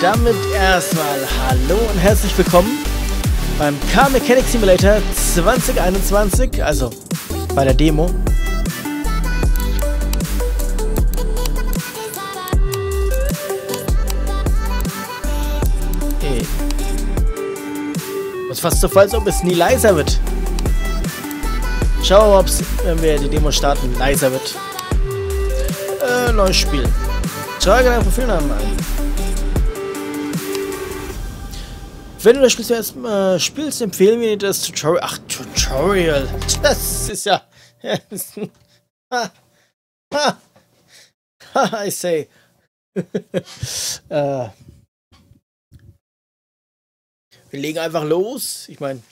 damit erstmal hallo und herzlich willkommen beim Car Mechanic Simulator 2021, also bei der Demo. Hey. Das ist fast so, als ob es nie leiser wird. Schauen wir mal, ob es, wenn wir die Demo starten, leiser wird. Neues Spiel. Trage deinen Profilnamen ein. Wenn du das Spiel erstmal spielst, empfehlen wir dir das Tutorial. Ach, Tutorial. Das ist ja... I say. Wir legen einfach los. Ich meine...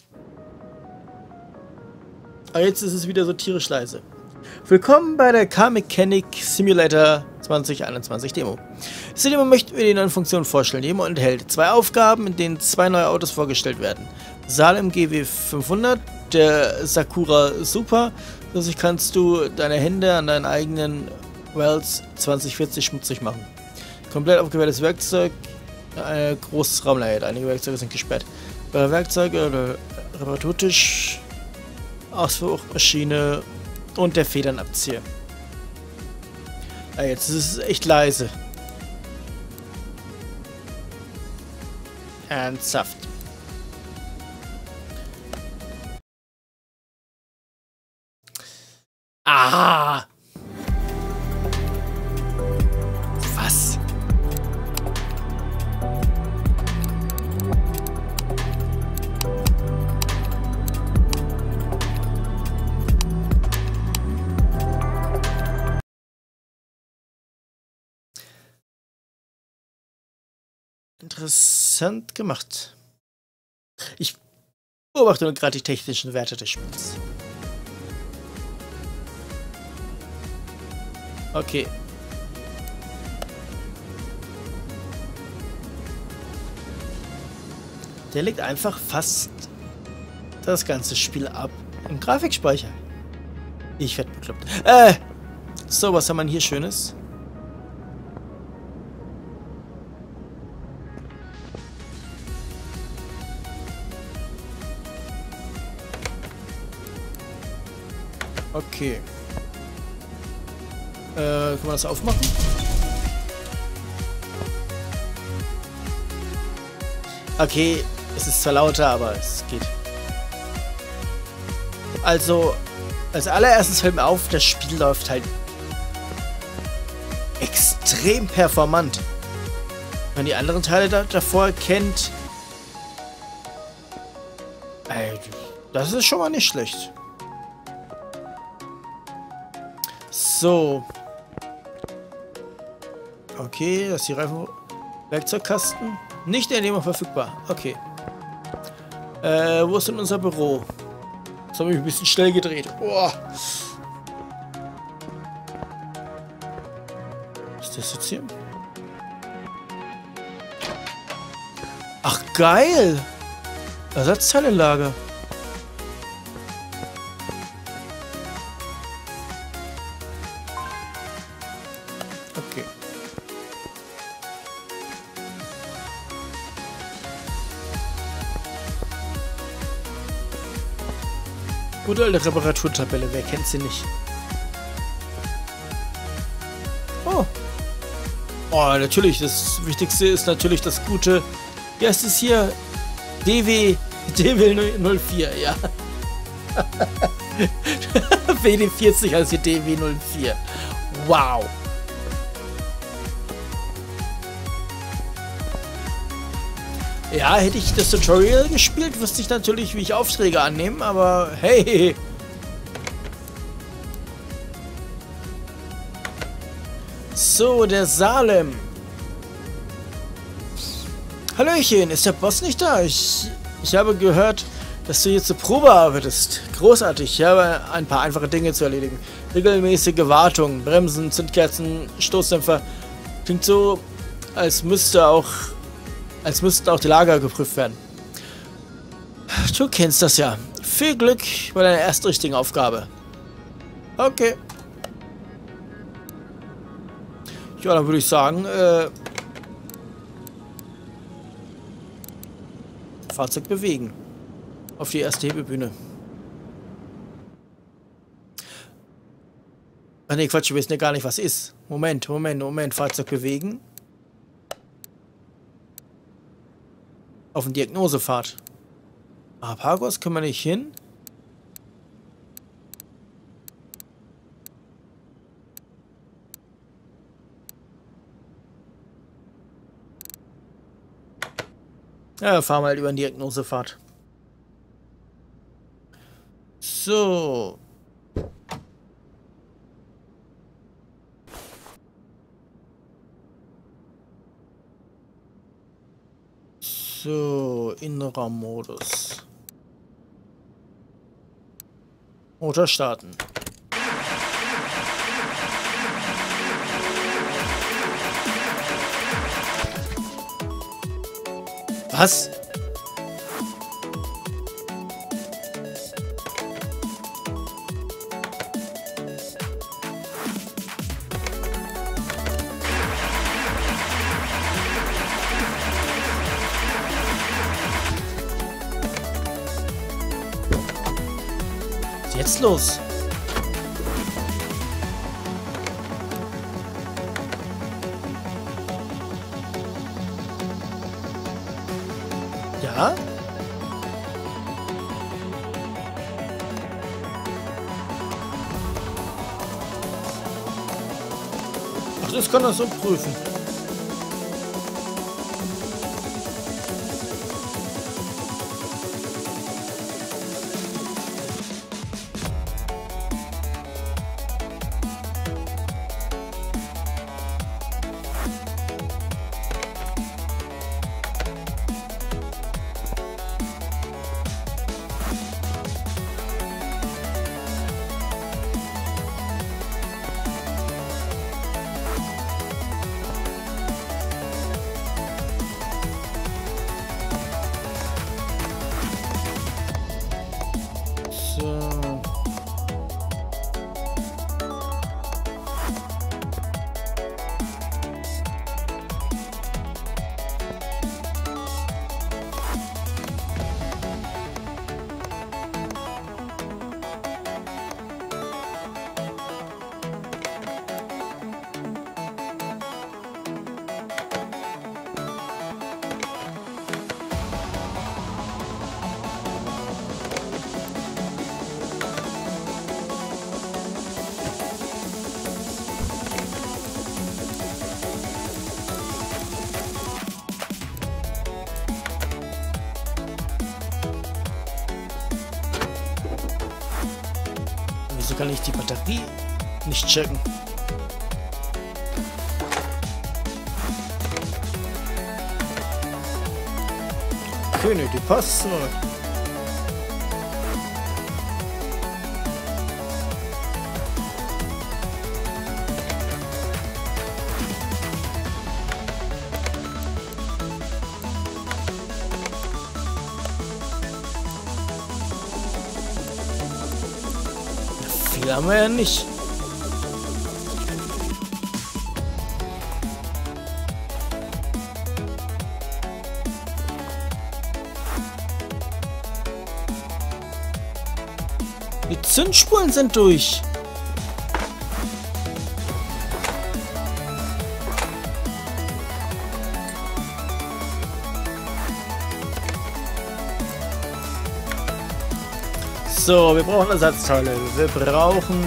Aber jetzt ist es wieder so tierisch leise. Willkommen bei der Car Mechanic Simulator 2021 Demo. Diese Demo möchten wir dir in Funktionen vorstellen. Die Demo enthält zwei Aufgaben, in denen zwei neue Autos vorgestellt werden. Salem GW 500, der Sakura Super. Dadurch kannst du deine Hände an deinen eigenen Wells 2040 schmutzig machen. Komplett aufgewertetes Werkzeug, ein großes Raumlager. Einige Werkzeuge sind gesperrt. Bei Werkzeuge oder Reparaturtisch, Auswurfmaschine und der Federnabzieher. Ah, jetzt ist es echt leise. Ernsthaft. Ah! Was? Interessant gemacht. Ich beobachte nur gerade die technischen Werte des Spiels. Okay. Der legt einfach fast das ganze Spiel ab im Grafikspeicher. Ich werd bekloppt. So, was haben wir hier Schönes? Okay. Können wir das aufmachen? Okay, es ist zwar lauter, aber es geht. Also, als allererstes fällt mir auf, das Spiel läuft halt extrem performant. Wenn man die anderen Teile davor kennt, das ist schon mal nicht schlecht. So. Okay, das ist die Reifenwerkzeugkasten. Nicht in der Demo verfügbar. Okay. Wo ist denn unser Büro? Das habe ich ein bisschen schnell gedreht. Boah. Ist das jetzt hier? Ach, geil! Ersatzteilelager. Gute alte Reparaturtabelle, wer kennt sie nicht? Oh. Oh, natürlich, das Wichtigste ist natürlich das gute... Ja, es ist hier DW04, ja. WD40, also hier DW04. Wow. Ja, hätte ich das Tutorial gespielt, wüsste ich natürlich, wie ich Aufträge annehme, aber hey! So, der Salem. Hallöchen, ist der Boss nicht da? Ich habe gehört, dass du hier zur Probe arbeitest. Großartig, ich habe ein paar einfache Dinge zu erledigen. Regelmäßige Wartung, Bremsen, Zündkerzen, Stoßdämpfer. Klingt so, als müssten auch die Lager geprüft werden. Du kennst das ja. Viel Glück bei deiner ersten richtigen Aufgabe. Okay. Ja, dann würde ich sagen, Fahrzeug bewegen. Auf die erste Hebebühne. Ach ne, Quatsch, wir wissen ja gar nicht, was ist. Moment. Fahrzeug bewegen. Auf den Diagnosefahrt. Apagos können wir nicht hin. Ja, fahren wir halt über den Diagnosefahrt. So. So, innerer Modus. Motor starten. Was? Jetzt los. Ja? Ach, das kann er so prüfen. Kann ich die Batterie nicht checken. König, die passt zurück. Haben wir ja nicht. Die Zündspulen sind durch. So, wir brauchen Ersatzteile. Wir brauchen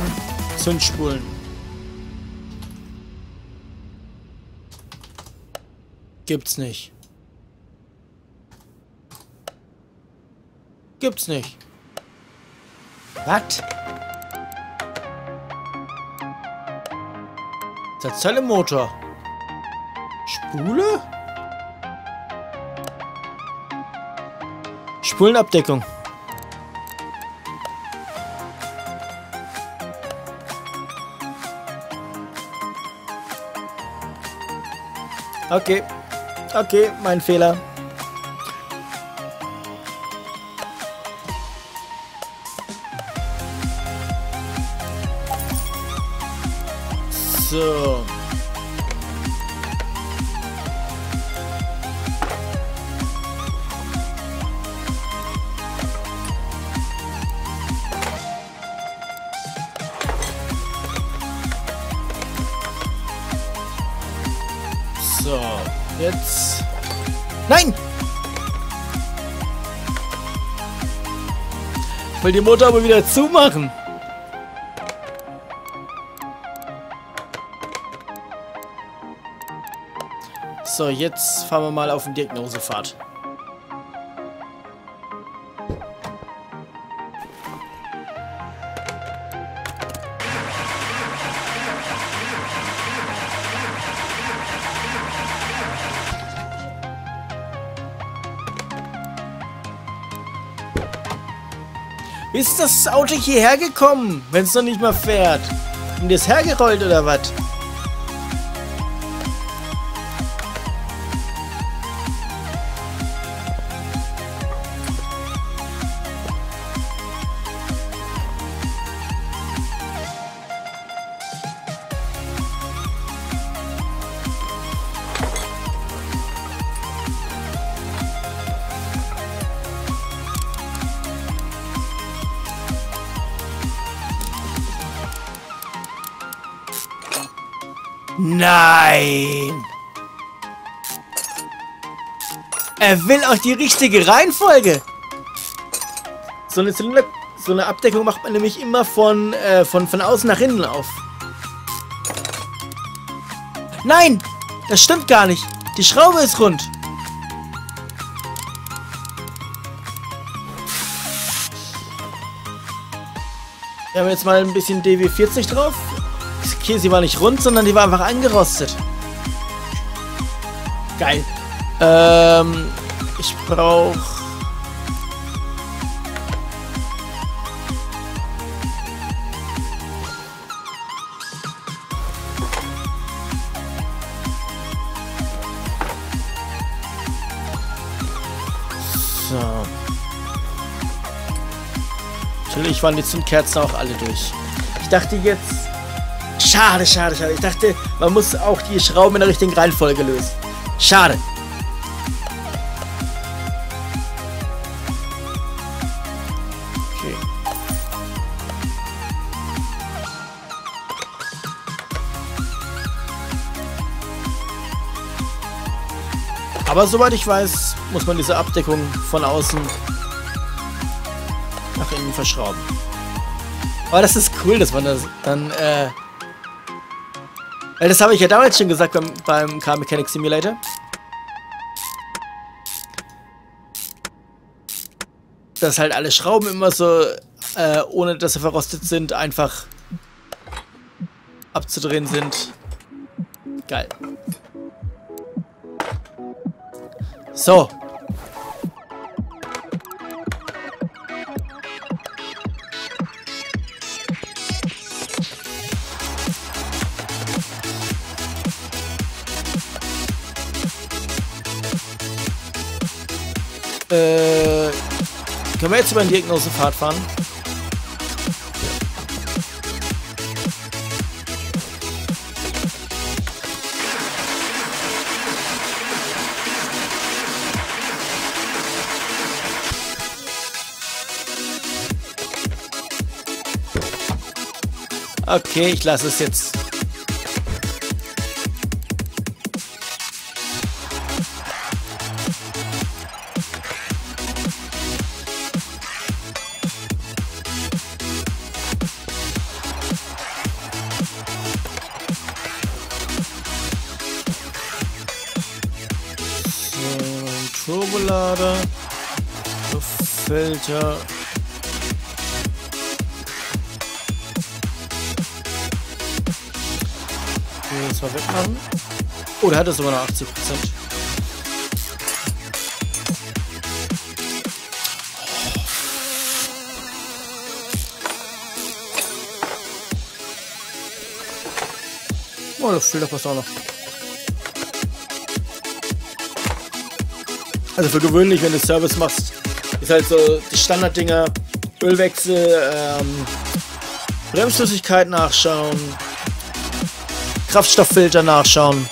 Zündspulen. Gibt's nicht. Gibt's nicht. Was? Ersatzteile Motor. Spule? Spulenabdeckung. Okay, okay, mein Fehler. So. So, jetzt... Nein! Ich will die Motor aber wieder zumachen. So, jetzt fahren wir mal auf den Diagnosefahrt. Wie ist das Auto hierher gekommen, wenn es noch nicht mal fährt? Und ist hergerollt oder was? Nein! Er will auch die richtige Reihenfolge! So eine Abdeckung macht man nämlich immer von außen nach innen auf. Nein! Das stimmt gar nicht! Die Schraube ist rund! Wir haben jetzt mal ein bisschen DW40 drauf. Okay, sie war nicht rund, sondern die war einfach angerostet. Geil. Ich brauche... So. Natürlich waren die Zündkerzen auch alle durch. Ich dachte jetzt... Schade, schade, schade. Ich dachte, man muss auch die Schrauben in der richtigen Reihenfolge lösen. Schade. Okay. Aber soweit ich weiß, muss man diese Abdeckung von außen nach innen verschrauben. Aber das ist cool, dass man das dann... Das habe ich ja damals schon gesagt beim Car Mechanic Simulator. Dass halt alle Schrauben immer so, ohne dass sie verrostet sind, einfach abzudrehen sind. Geil. So. Können wir jetzt über den Diagnosefahrt fahren? Okay, ich lasse es jetzt. Turbolader, Luftfilter. Okay, das mal wegmachen. Oh, der hat das aber noch 80%. Oh, Luftfilter passt auch noch. Also für gewöhnlich, wenn du Service machst, ist halt so die Standarddinger, Ölwechsel, Bremsflüssigkeit nachschauen, Kraftstofffilter nachschauen.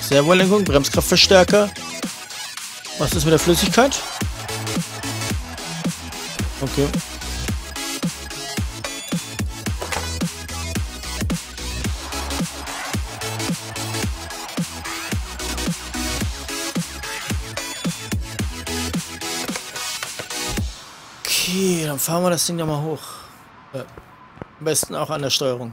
Servolenkung, Bremskraftverstärker. Was ist mit der Flüssigkeit? Okay. Dann fahren wir das Ding nochmal hoch. Am besten auch an der Steuerung.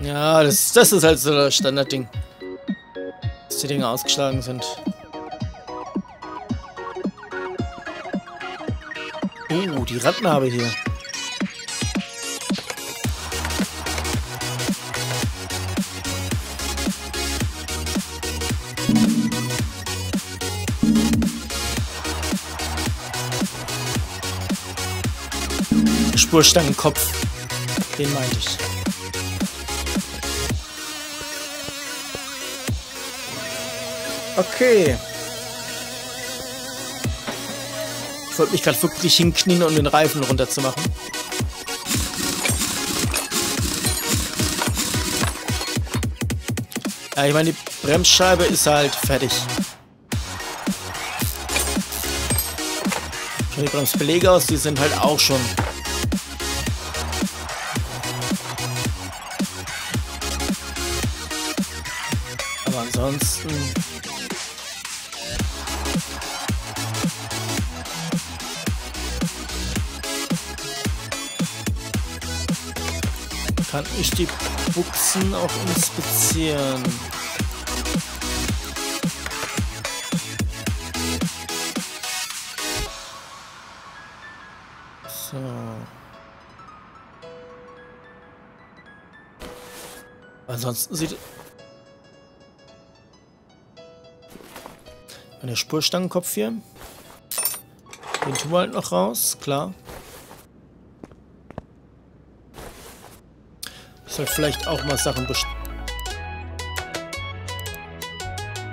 Ja, das ist halt so das Standardding. Dass die Dinger ausgeschlagen sind. Oh, die Rattenhabe hier. Spurstangenkopf. Den meinte ich. Okay. Ich wollte mich gerade wirklich hinknien, um den Reifen runterzumachen. Ja, ich meine, die Bremsscheibe ist halt fertig. Schon die Bremsbeläge aus, die sind halt auch schon. Aber ansonsten... kann ich die Buchsen auch inspizieren. So. Ansonsten sieht... der Spurstangenkopf hier. Den tun wir halt noch raus, klar. Soll vielleicht auch mal Sachen bestellen.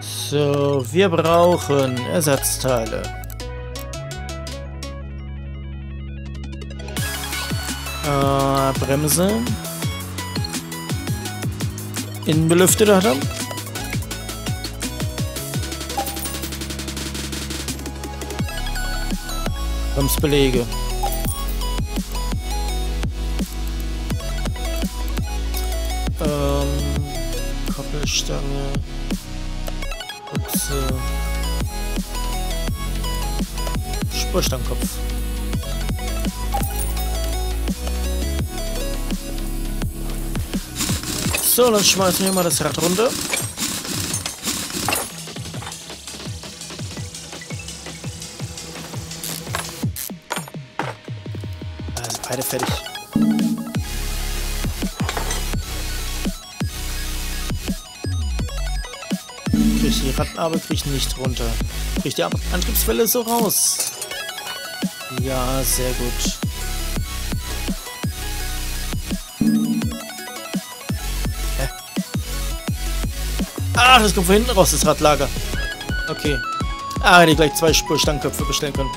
So, wir brauchen Ersatzteile. Bremse. Innenbelüftet hat er. Bremsbeläge. Koppelstange, Buchse, Spurstangenkopf. So, dann schmeißen wir mal das Rad runter. Also beide fertig. Die Rattenarbe kriege ich nicht runter. Kriege ich die Antriebswelle so raus? Ja, sehr gut. Hä? Ah, das kommt von hinten raus, das Radlager. Okay. Ah, hätte ich gleich zwei Spurstangenköpfe bestellen können.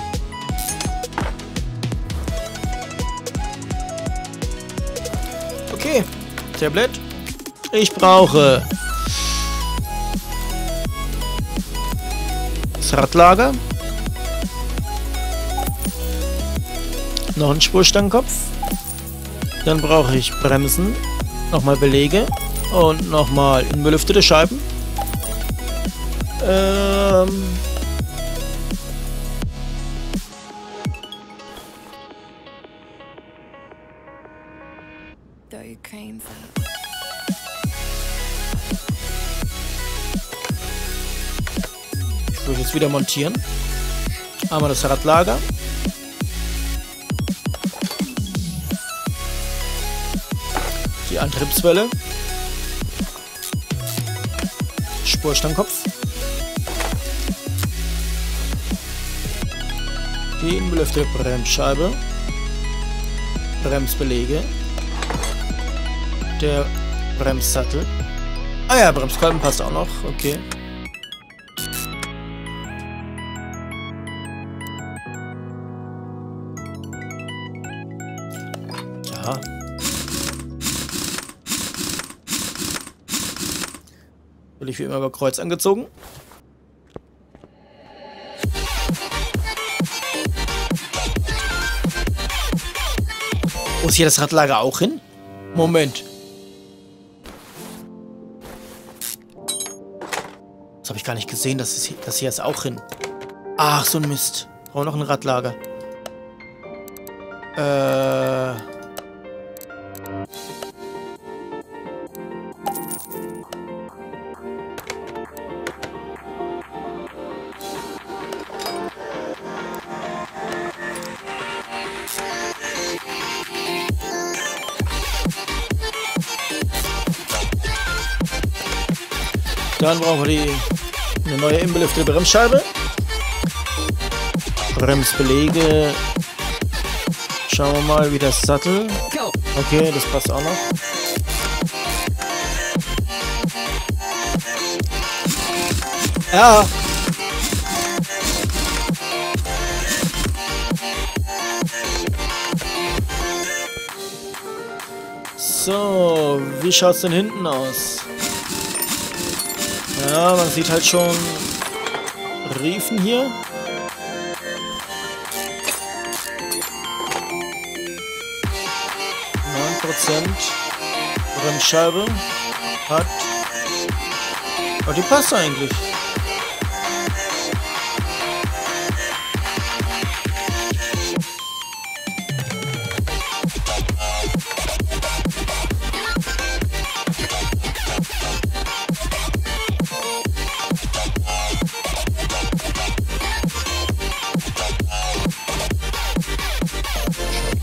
Okay. Tablet. Ich brauche... Radlager. Noch ein Spurstangenkopf. Dann brauche ich Bremsen. Nochmal Beläge. Und nochmal innenbelüftete Scheiben. Jetzt wieder montieren. Einmal das Radlager. Die Antriebswelle. Spurstangenkopf. Die innenbelüftete Bremsscheibe. Bremsbeläge. Der Bremssattel. Ah ja, Bremskolben passt auch noch. Okay. Will ich wie immer über Kreuz angezogen. Muss hier das Radlager auch hin? Moment. Das habe ich gar nicht gesehen, dass hier ist auch hin. Ach, so ein Mist. Brauchen noch ein Radlager. Dann brauchen wir eine neue inbelüftete Bremsscheibe. Bremsbeläge. Schauen wir mal, wie das Sattel. Okay, das passt auch noch. Ja. So, wie schaut's denn hinten aus? Ja, man sieht halt schon Riefen hier. Bremsscheibe hat. Oh, die passt eigentlich.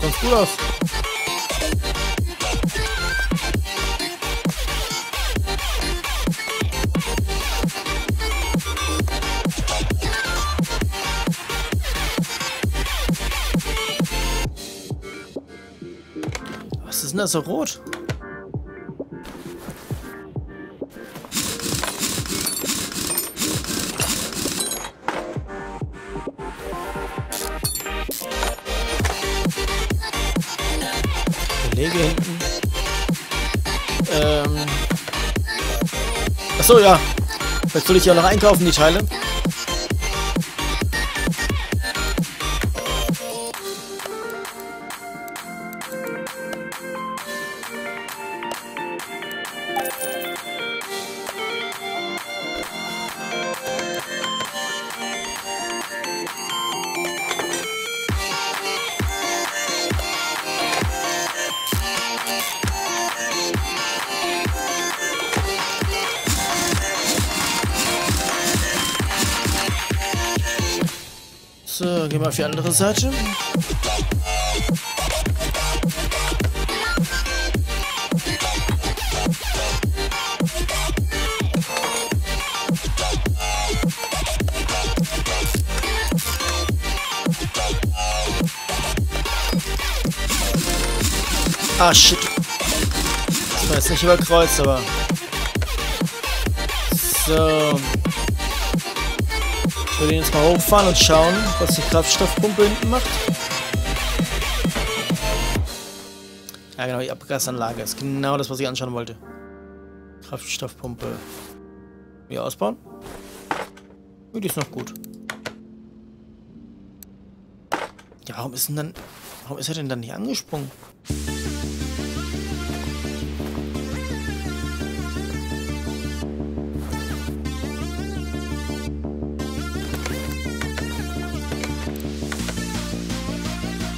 Schaut ganz gut aus. Was ist denn das so rot? Belege hinten. Achso, ja. Vielleicht soll ich ja noch einkaufen, die Teile. So, gehen wir auf die andere Seite. Ah, shit. Das war jetzt nicht über Kreuz, aber... So... Wir werden jetzt mal hochfahren und schauen, was die Kraftstoffpumpe hinten macht. Ja genau, die Abgasanlage ist genau das, was ich anschauen wollte. Kraftstoffpumpe. Hier ausbauen. Die ist noch gut. Ja, warum ist er denn dann nicht angesprungen?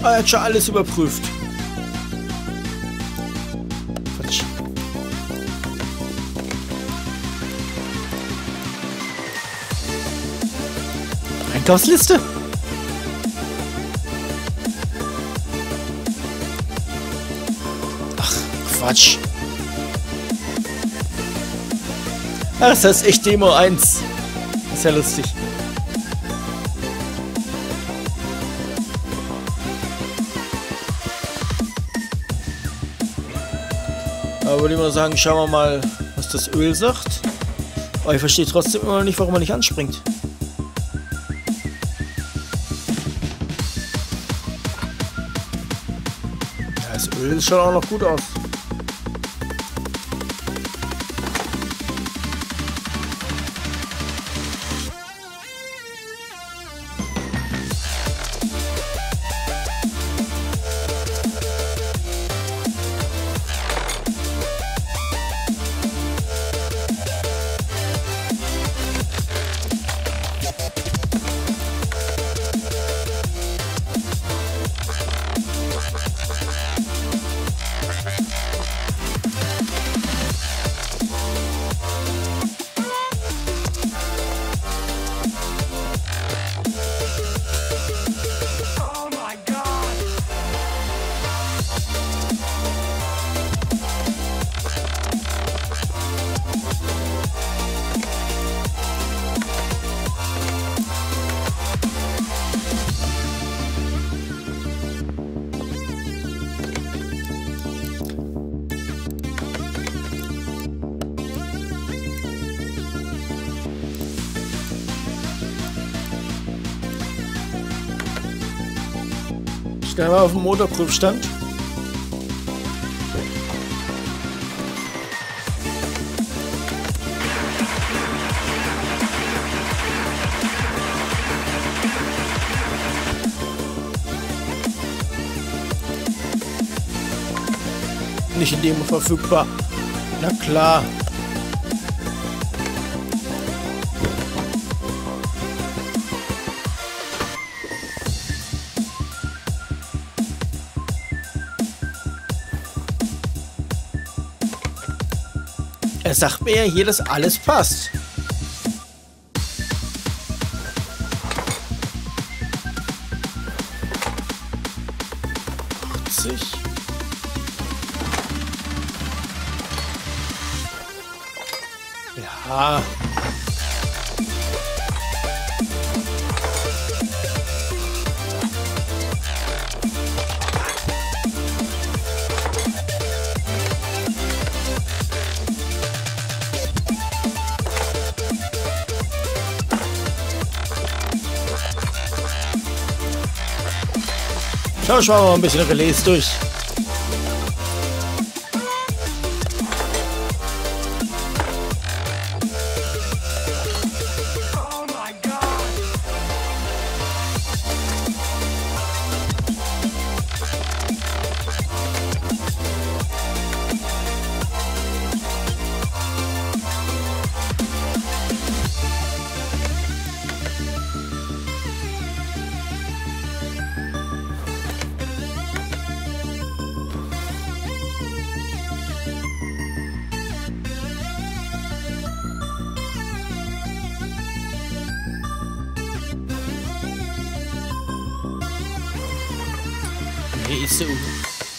Er hat schon alles überprüft. Quatsch. Einkaufsliste? Ach, Quatsch. Ach, das heißt echt Demo 1. Das ist ja lustig. Würde ich mal sagen, schauen wir mal, was das Öl sagt. Aber ich verstehe trotzdem immer noch nicht, warum er nicht anspringt. Ja, das Öl schaut auch noch gut aus. Schnell mal auf den Motorprüfstand. Nicht in Demo verfügbar. Na klar. Er sagt mir ja hier, dass alles passt. Ja. Schauen wir mal ein bisschen Relais durch.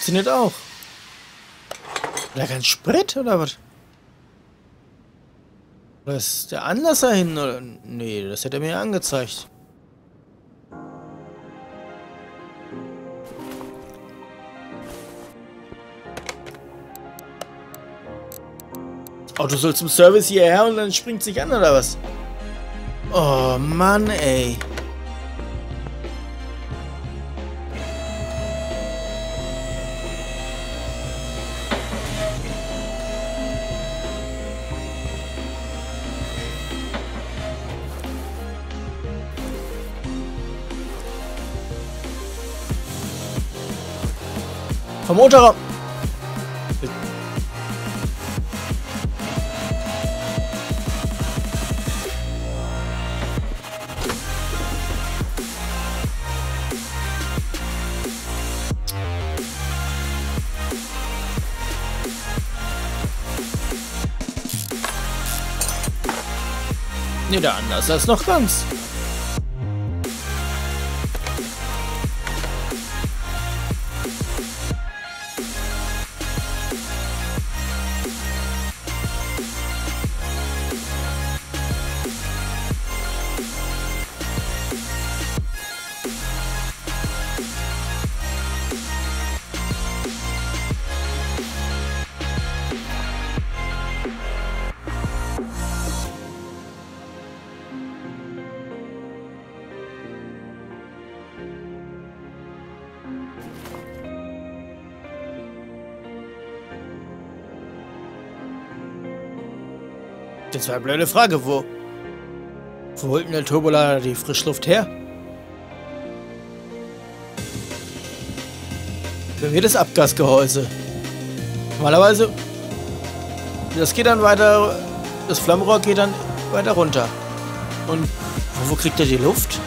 Sind das auch? Da kein Sprit oder was? Oder ist der Anlass dahin? Oder? Nee, das hätte er mir angezeigt. Auto soll zum Service hierher und dann springt sich an oder was? Oh Mann, ey. Vom Motorraum. Nee, der anders ist noch ganz. Das war eine blöde Frage. Wo holt denn der Turbolader die Frischluft her? Für mir das Abgasgehäuse. Normalerweise. Das geht dann weiter. Das Flammenrohr geht dann weiter runter. Und wo kriegt er die Luft?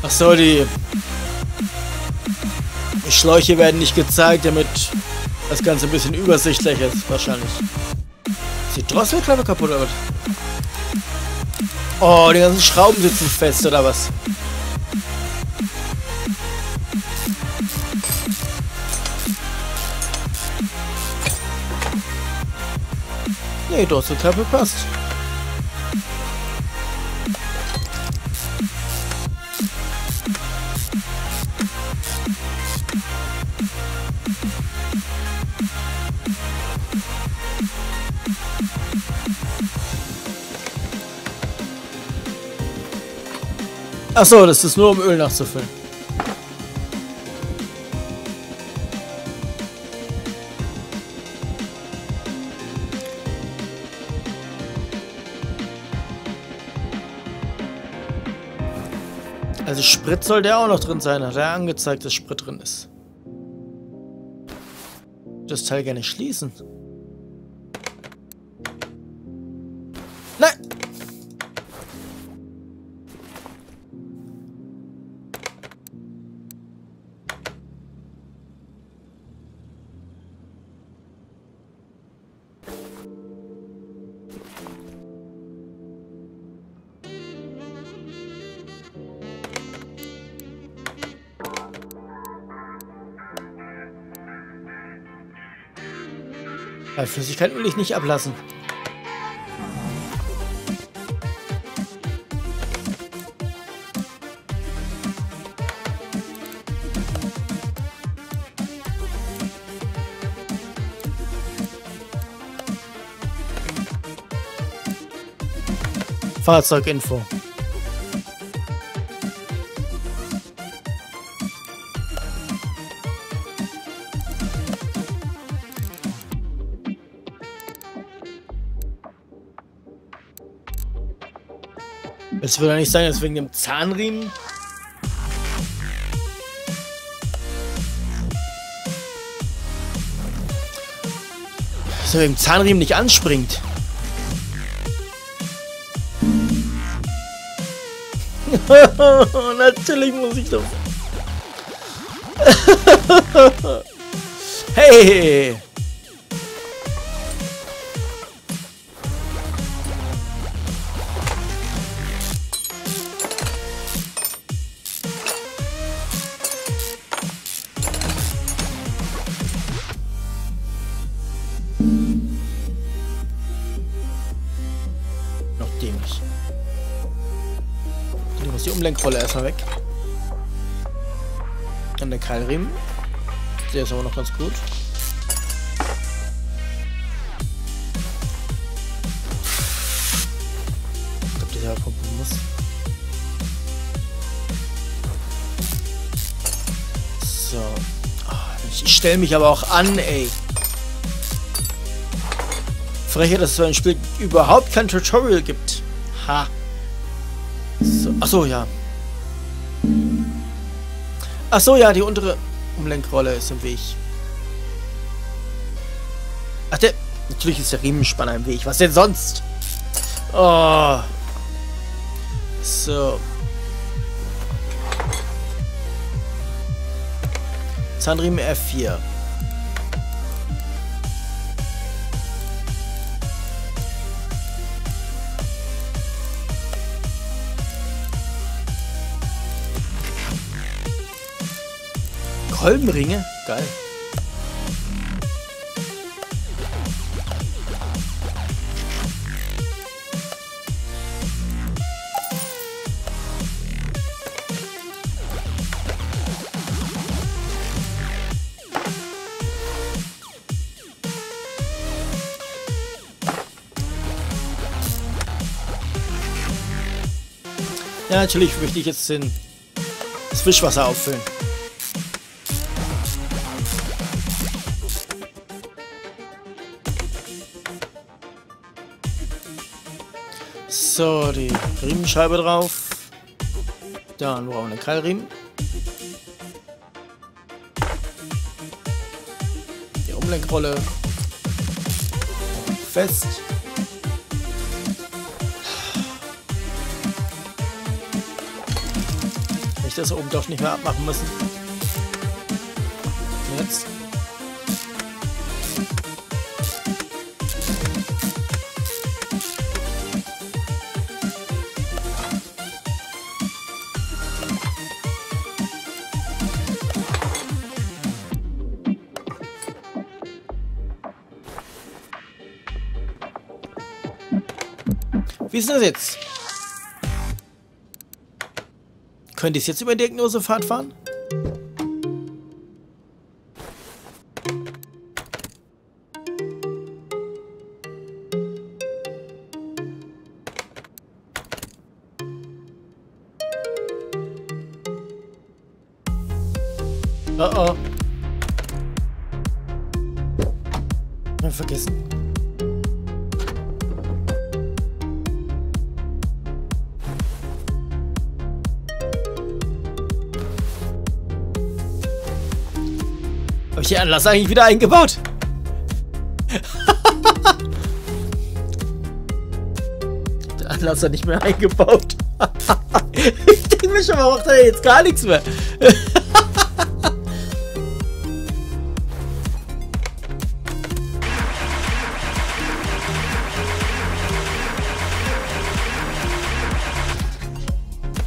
Achso, die Schläuche werden nicht gezeigt, damit das Ganze ein bisschen übersichtlich ist, wahrscheinlich. Ist die Drosselklappe kaputt oder was? Oh, die ganzen Schrauben sitzen fest oder was? Nee, Drosselklappe passt. Achso, das ist nur um Öl nachzufüllen. Also Sprit soll der auch noch drin sein, hat er angezeigt, dass Sprit drin ist. Das Teil gerne schließen. Nein! Bei Flüssigkeit will ich nicht ablassen. Fahrzeuginfo. Es würde nicht sein, dass wegen dem Zahnriemen. Dass er wegen dem Zahnriemen nicht anspringt. Natürlich muss ich doch. Hey! Noch dämlich. Ich muss die Umlenkrolle erstmal weg. An der Keilriemen. Der ist aber noch ganz gut. Ich glaube, der da pumpen muss. So. Ich stelle mich aber auch an, ey. Frecher, dass es für ein Spiel überhaupt kein Tutorial gibt. Ha. So, achso, ja. Achso, ja, die untere Umlenkrolle ist im Weg. Ach, der. Natürlich ist der Riemenspanner im Weg. Was denn sonst? Oh. So. Zahnriemen F4. Kolbenringe? Geil. Ja, natürlich möchte ich jetzt das Fischwasser auffüllen. So, die Riemenscheibe drauf. Dann brauchen wir einen Keilriemen. Die Umlenkrolle. Fest. Hätte ich das oben doch nicht mehr abmachen müssen. Jetzt. Wie ist das jetzt? Könnt ihr es jetzt über Diagnosefahrt fahren? Oh oh. Nein, vergessen. Hab ich den Anlass eigentlich wieder eingebaut? Der Anlass hat nicht mehr eingebaut. Ich denke mir schon, man macht er jetzt gar nichts mehr.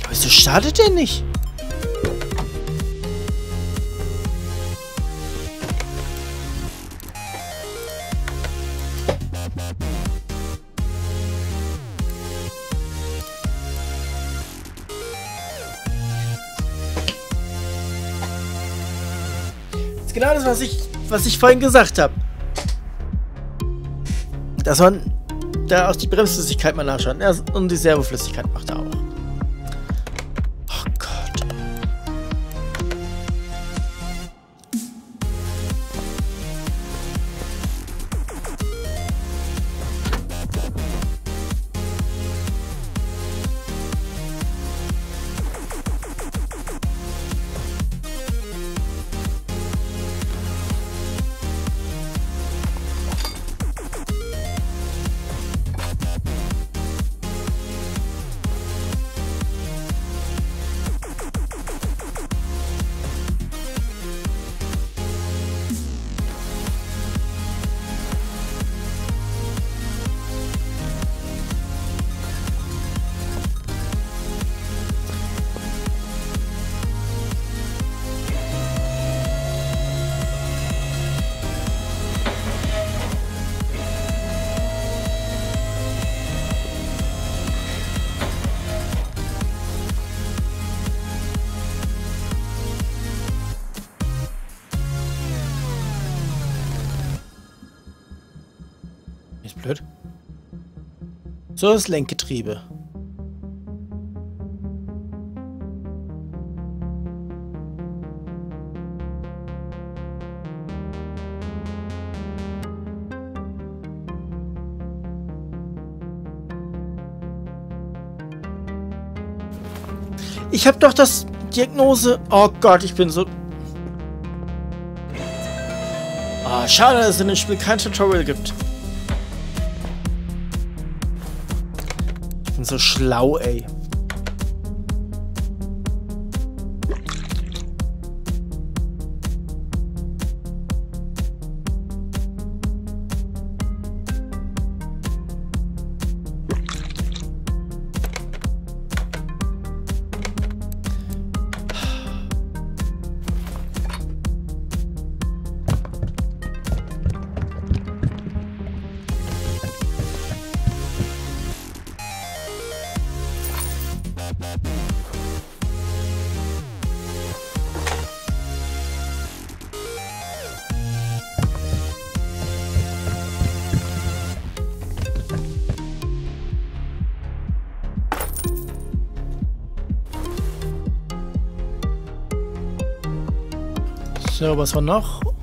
Wieso startet der nicht? Genau das, was ich vorhin gesagt habe. Dass man da auch die Bremsflüssigkeit mal nachschaut. Ja, und die Servoflüssigkeit macht er auch. Oh Gott. Blöd. So, das Lenkgetriebe. Ich habe doch das Diagnose... Oh Gott, ich bin so... Ah, schade, dass es in dem Spiel kein Tutorial gibt. So schlau, ey. So, was war noch? Hab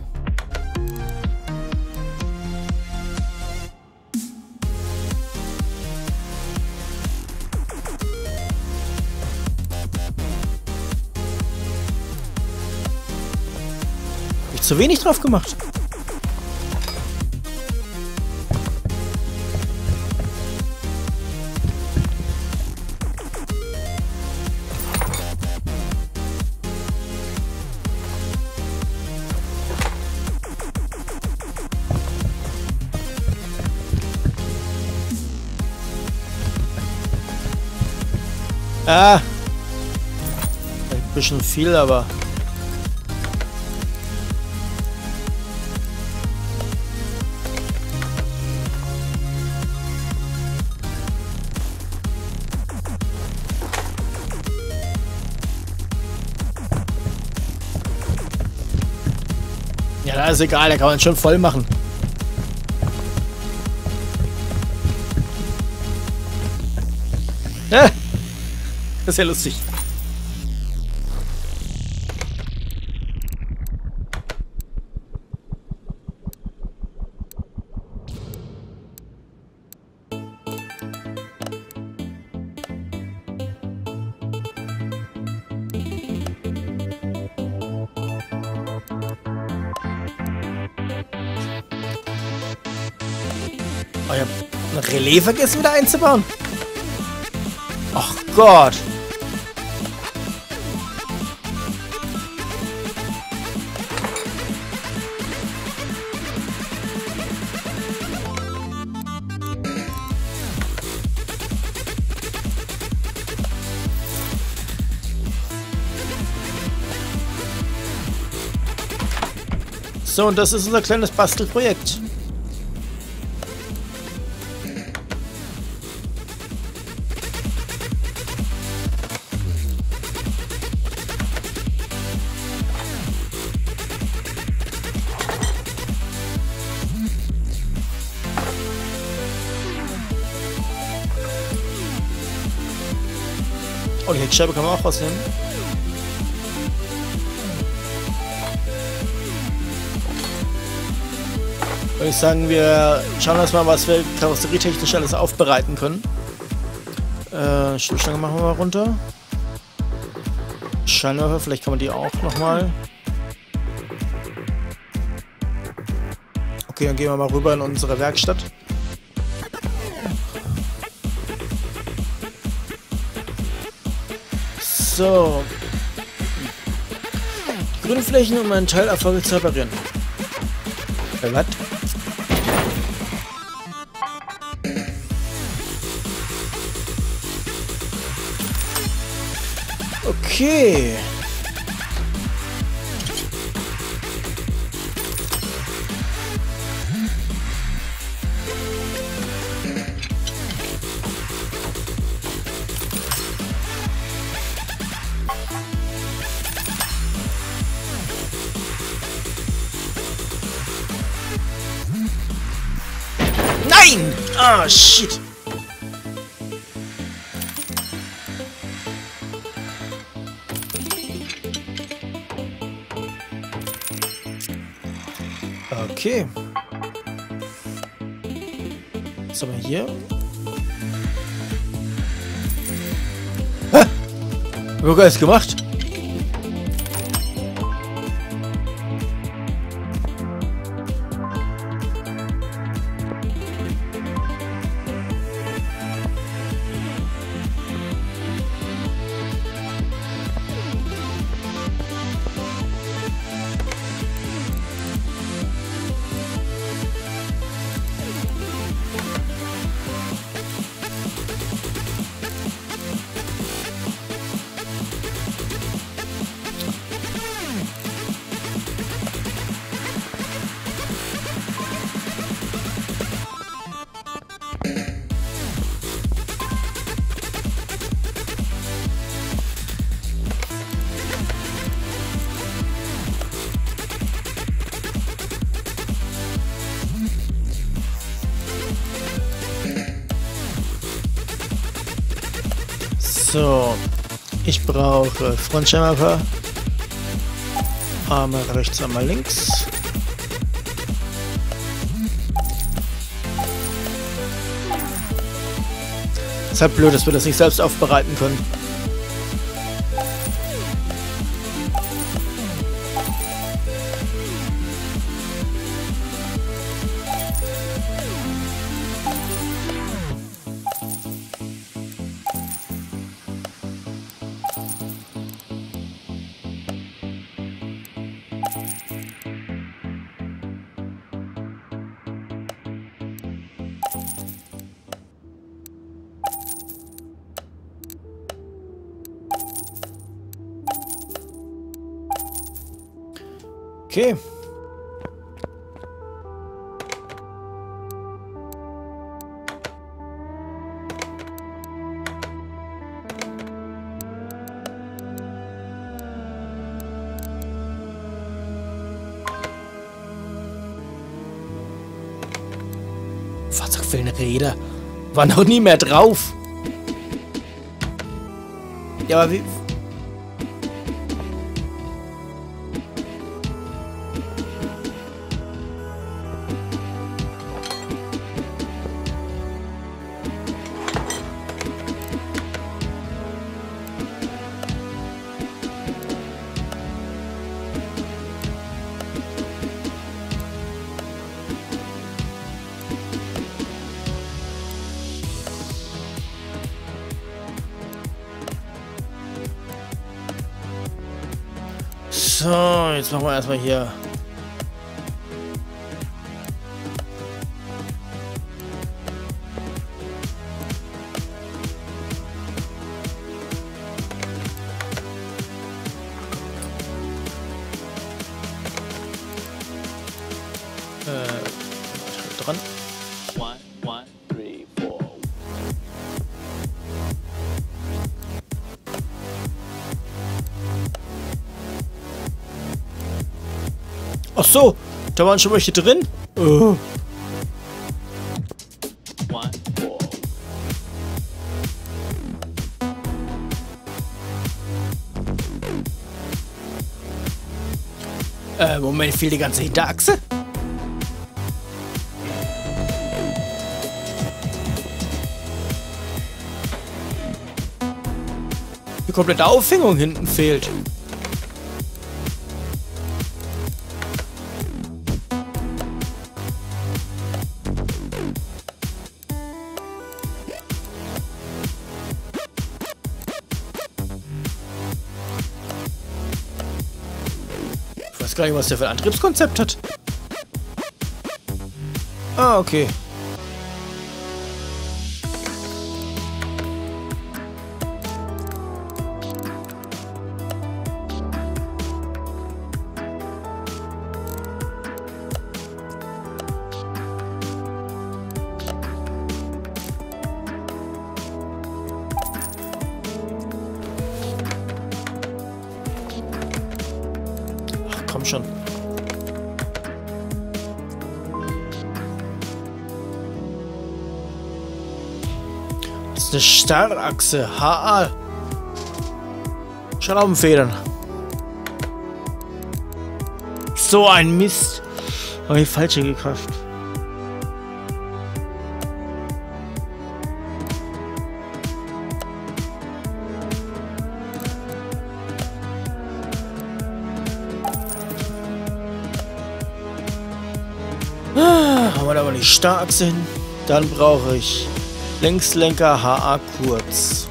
ich zu wenig drauf gemacht? Ah! Ein bisschen viel, aber... Ja, da ist egal, da kann man schon voll machen. Ah. Das ist ja lustig. Oh, ich hab ein Relais vergessen wieder einzubauen. Ach Gott. So, und das ist unser kleines Bastelprojekt. Oh, die Heckscheibe kann man auch was nehmen. Würde ich sagen, wir schauen uns mal, was wir karosserietechnisch alles aufbereiten können. Stoßstange machen wir mal runter. Scheinwerfer, vielleicht kann man die auch nochmal. Okay, dann gehen wir mal rüber in unsere Werkstatt. So. Grünflächen, um einen Teil erfolgreich zu reparieren. Was? Okay. Nein! Ah, shit! Okay. Was haben wir hier? Ha! Wie geil ist gemacht? So, ich brauche Frontscheinwerfer, einmal rechts, einmal links. Es ist halt blöd, dass wir das nicht selbst aufbereiten können. Okay. Fahrzeug fehlen Räder. War noch nie mehr drauf. Ja, aber wie... So, jetzt machen wir erstmal hier. Ach so, da waren schon welche drin. Moment, fehlt die ganze Hinterachse? Die komplette Aufhängung hinten fehlt. Ich weiß gar nicht, was der für ein Antriebskonzept hat. Ah, okay. Schon. Das ist eine Starrachse. HA. Schraubenfedern. So ein Mist. Habe ich falsche gekauft. Die Starrachse hin, dann brauche ich Längslenker HA kurz.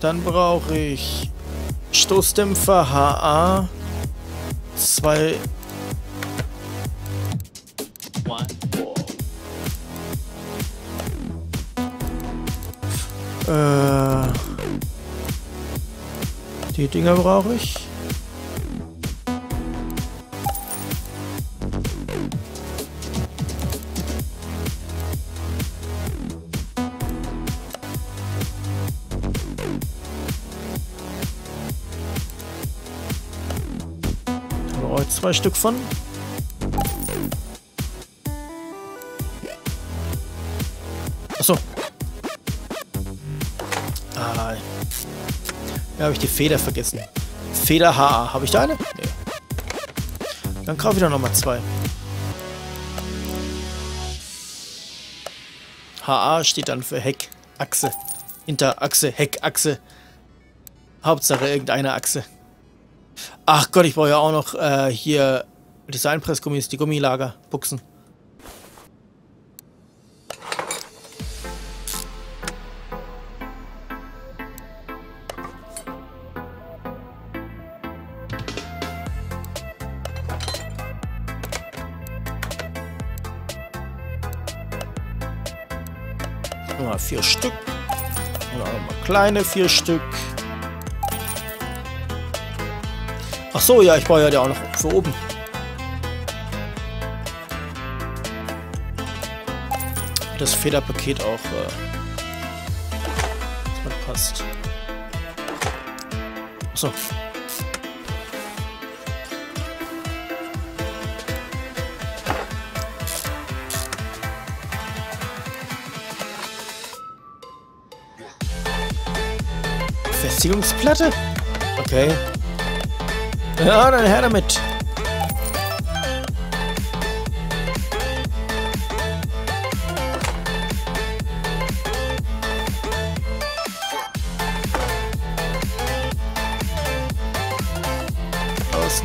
Dann brauche ich Stoßdämpfer HA 2. Die Dinger brauche ich. Da brauche ich 2 Stück von. Achso. Da habe ich die Feder vergessen. Feder HA. Habe ich da eine? Nee. Dann kaufe ich doch nochmal 2. HA steht dann für Heckachse. Hinterachse, Heckachse. Hauptsache irgendeine Achse. Ach Gott, ich brauche ja auch noch hier Designpressgummis, die Gummilager, Buchsen. Nochmal 4 Stück. Und auch nochmal kleine 4 Stück. Ach so, ja, ich brauche ja die auch noch für oben. Das Federpaket auch. Das man passt. Ach so. Befestigungsplatte? Okay. Ja, dann her damit.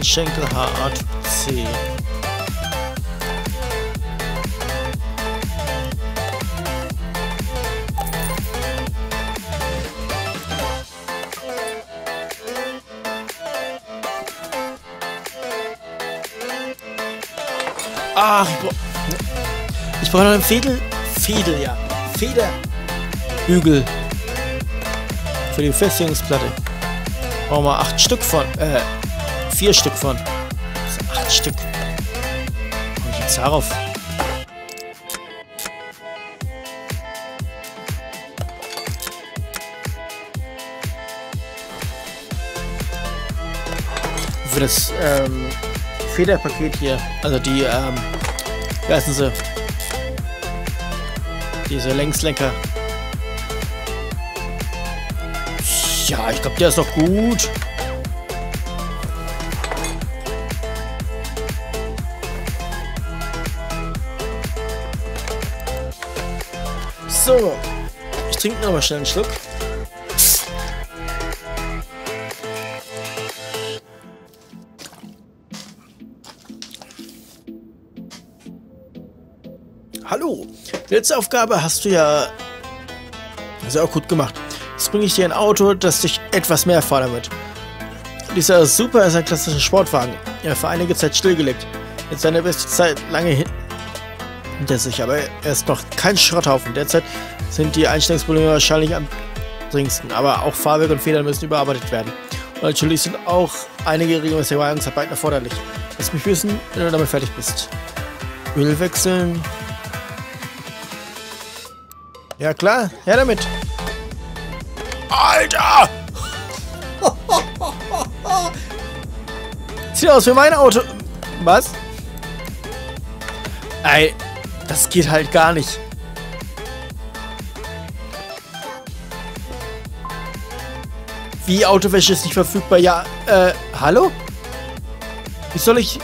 Spitzenschenkel H8 C. Ach, ich brauche noch einen Federhügel für die Befestigungsplatte. Brauchen wir 8 Stück von. 4 Stück von. Das 8 Stück. Komm ich jetzt darauf? Für das Federpaket hier, also die, wie heißen sie? Diese Längslenker. Ja, ich glaube, der ist doch gut. So, ich trinke noch mal schnell einen Schluck. Hallo, letzte Aufgabe hast du ja sehr gut gemacht. Jetzt bringe ich dir ein Auto, das dich etwas mehr fordern wird. Dieser Super ist ein klassischer Sportwagen. Er war für einige Zeit stillgelegt. Jetzt seine beste Zeit lange hinter sich, aber er ist noch kein Schrotthaufen. Derzeit sind die Einstellungsprobleme wahrscheinlich am dringendsten, aber auch Fahrwerk und Federn müssen überarbeitet werden. Und natürlich sind auch einige regelmäßige Wartungsarbeiten erforderlich. Lass mich wissen, wenn du damit fertig bist. Öl wechseln. Ja klar, her damit. Alter! Sieht aus wie mein Auto. Was? Ey, das geht halt gar nicht. Wie, Autowäsche ist nicht verfügbar? Ja, hallo? Wie soll ich...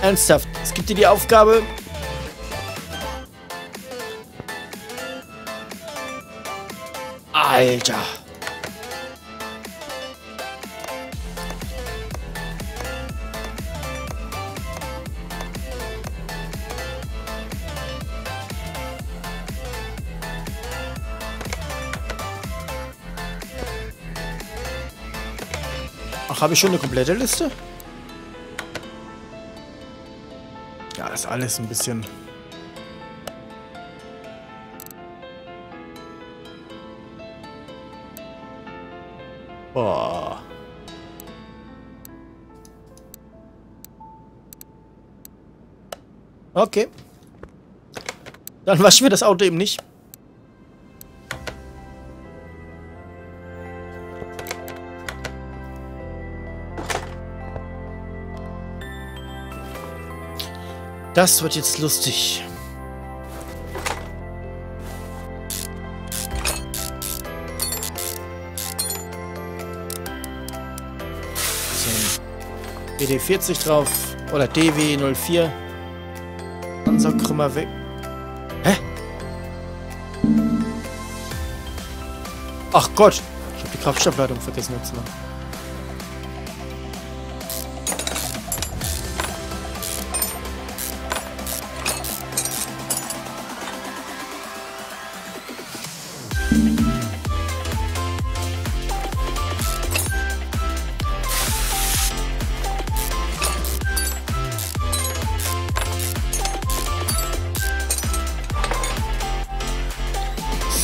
Ernsthaft, es gibt dir die Aufgabe. Alter. Ach, habe ich schon eine komplette Liste? Ja, ist alles ein bisschen... Boah. Okay. Dann waschen wir das Auto eben nicht. Das wird jetzt lustig. WD-40 drauf. Oder DW04. Unser Krümmer weg. Hä? Ach Gott. Ich habe die Kraftstoffladung vergessen jetzt mal.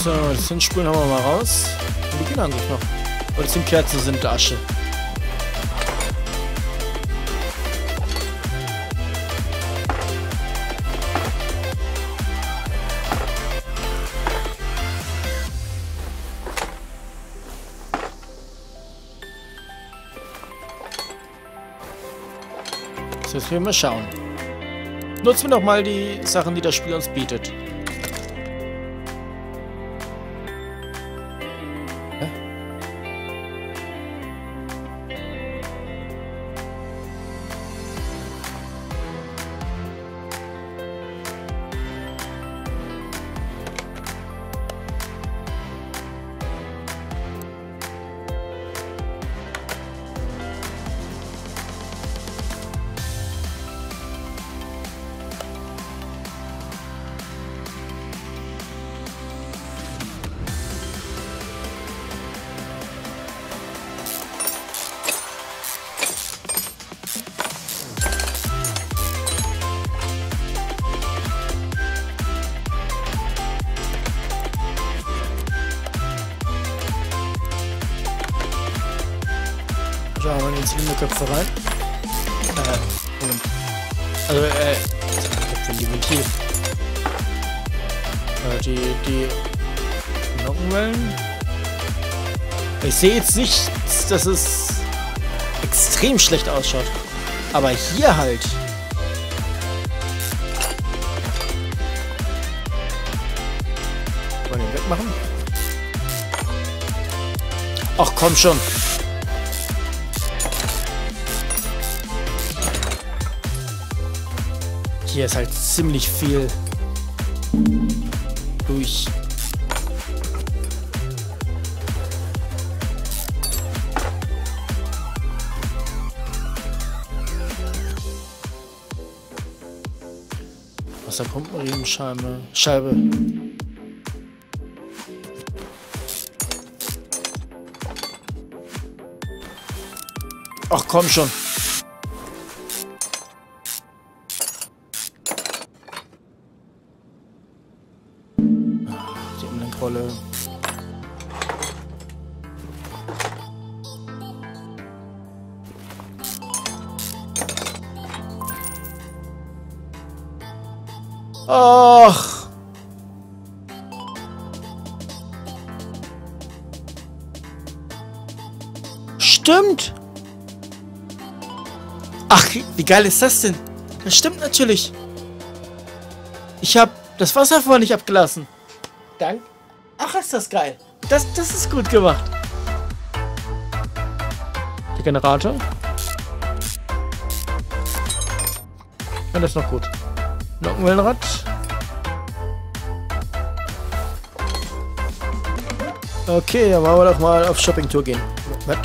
So, das Hinspulen haben wir mal raus. Wir gehen eigentlich noch. Und das sind Kerzen, sind Asche. So, jetzt werden wir schauen. Nutzen wir doch mal die Sachen, die das Spiel uns bietet. uns in der Köpferei. Die Nockenwellen. Ich sehe jetzt nicht, dass es extrem schlecht ausschaut. Aber hier halt. Wollen wir den wegmachen? Ach komm schon. Hier ist halt ziemlich viel durch. Wasserpumpenriemenscheibe. Scheibe. Ach komm schon. Ach. Stimmt. Ach, wie geil ist das denn? Das stimmt natürlich. Ich habe das Wasser vorher nicht abgelassen. Danke. Ach, ist das geil. Das ist gut gemacht. Der Generator. Ja, das ist noch gut. Nockenwellenrad. Okay, dann wollen wir doch mal auf Shoppingtour gehen. Was?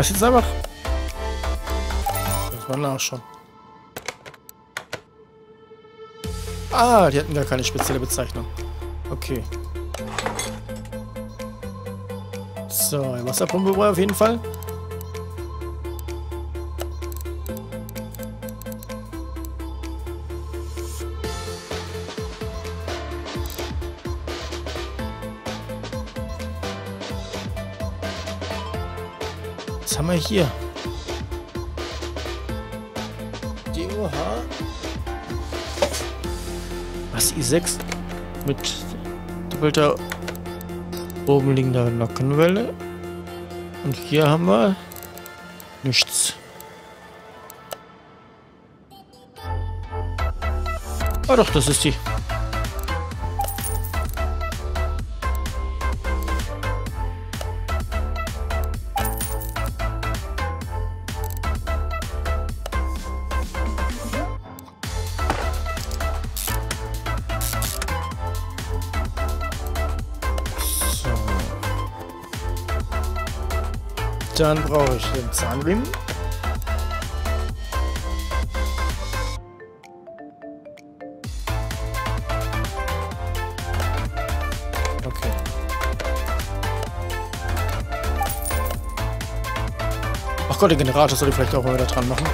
Lass jetzt einfach. Das waren auch schon. Ah, die hatten gar keine spezielle Bezeichnung. Okay. So, Wasserpumpe brauche ich auf jeden Fall. Was haben wir hier? DOH. Was? I6 mit doppelter oben liegender Nockenwelle. Und hier haben wir nichts. Ah doch, das ist die. Dann brauche ich den Zahnriemen. Okay. Ach Gott, den Generator soll ich vielleicht auch mal wieder dran machen.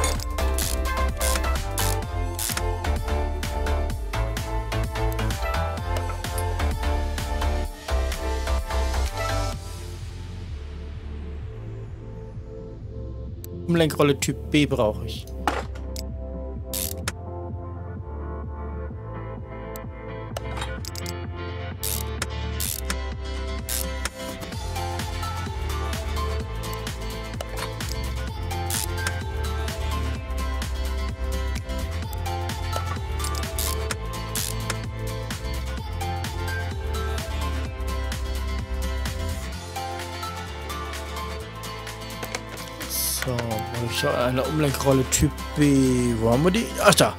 Umlenkrolle Typ B brauche ich. So, ich habe eine Umlenkrolle Typ B. Wo haben wir die? Ach da!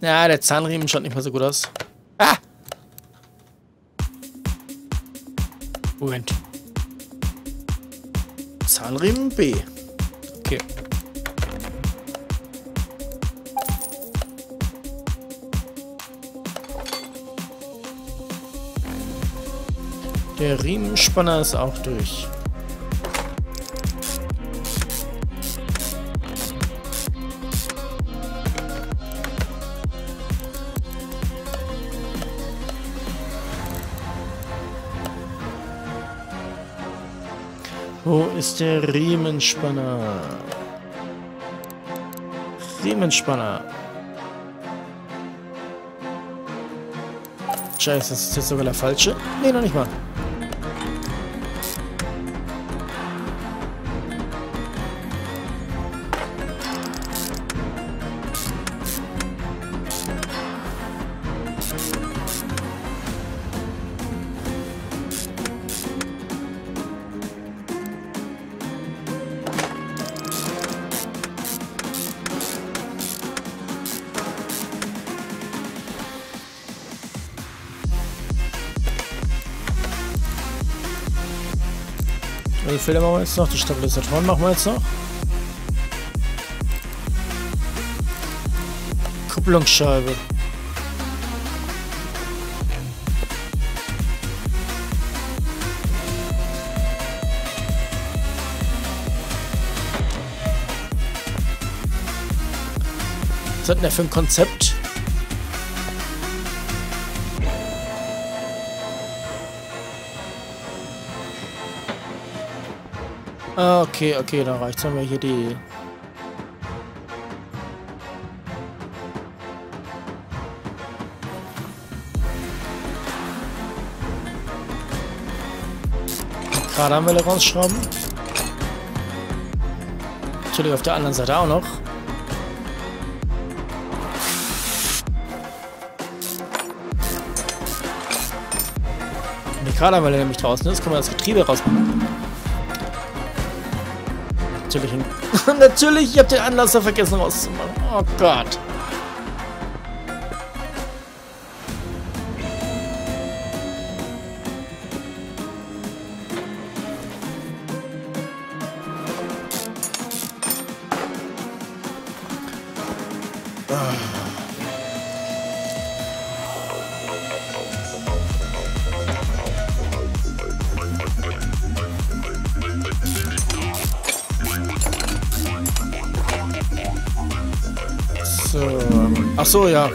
Ja, der Zahnriemen schaut nicht mehr so gut aus. Ah! Moment. Zahnriemen B. Okay. Der Riemenspanner ist auch durch. Wo ist der Riemenspanner? Riemenspanner. Scheiße, das ist jetzt sogar der falsche. Nee, noch nicht mal. Die Filter machen wir jetzt noch, die Stabilisatoren machen wir jetzt noch. Kupplungsscheibe. Was hat denn der für ein Konzept? Okay, okay, dann reicht's. Haben wir hier die... Gerade haben wir da rausschrauben. Natürlich auf der anderen Seite auch noch. Die Gerade haben wir nämlich draußen. Jetzt können wir das Getriebe rausmachen. Natürlich, natürlich, ich habe den Anlasser vergessen rauszumachen. Oh Gott. Ach so, ja. Ist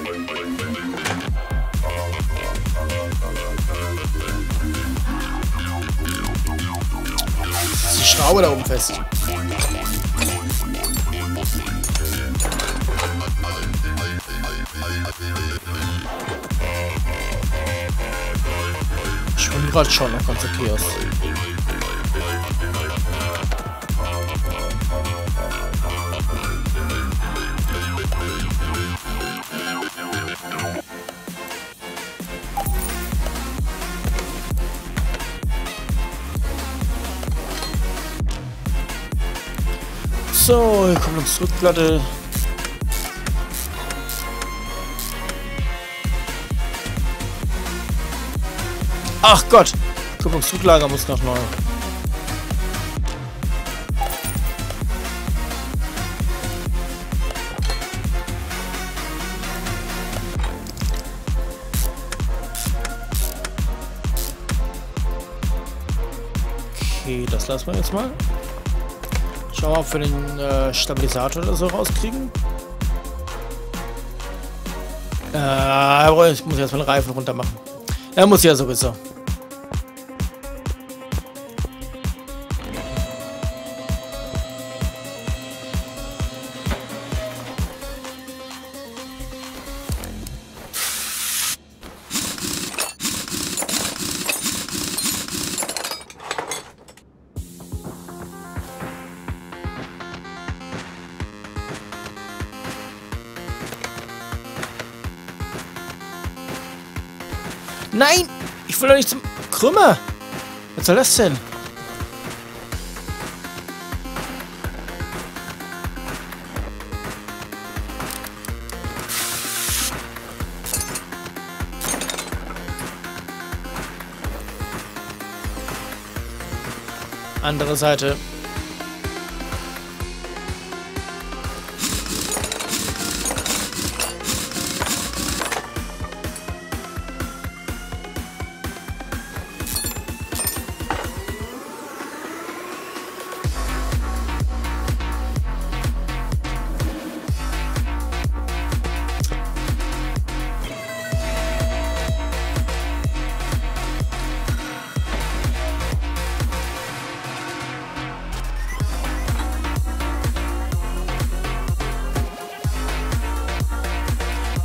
die Schraube da oben fest? Ich bin gerade schon noch ganz okay aus. So, hier kommt unsere Rückplatte. Ach Gott, Kupplungszuglager muss noch neu. Okay, das lassen wir jetzt mal. Schauen wir mal, ob wir den Stabilisator oder so rauskriegen. Ich muss erstmal den Reifen runter machen. Er muss ja sowieso. Nein! Ich will doch nicht zum Krümmer! Was soll das denn? Andere Seite.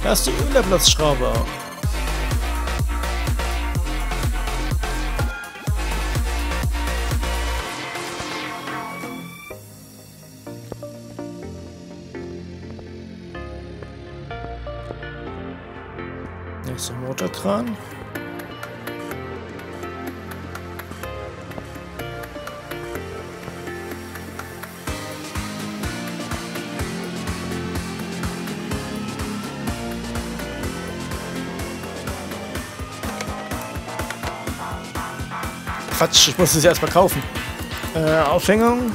Da ist die Unterplatzschraube auch. Nächster Motorkran. Quatsch, ich muss es ja erstmal kaufen. Aufhängung.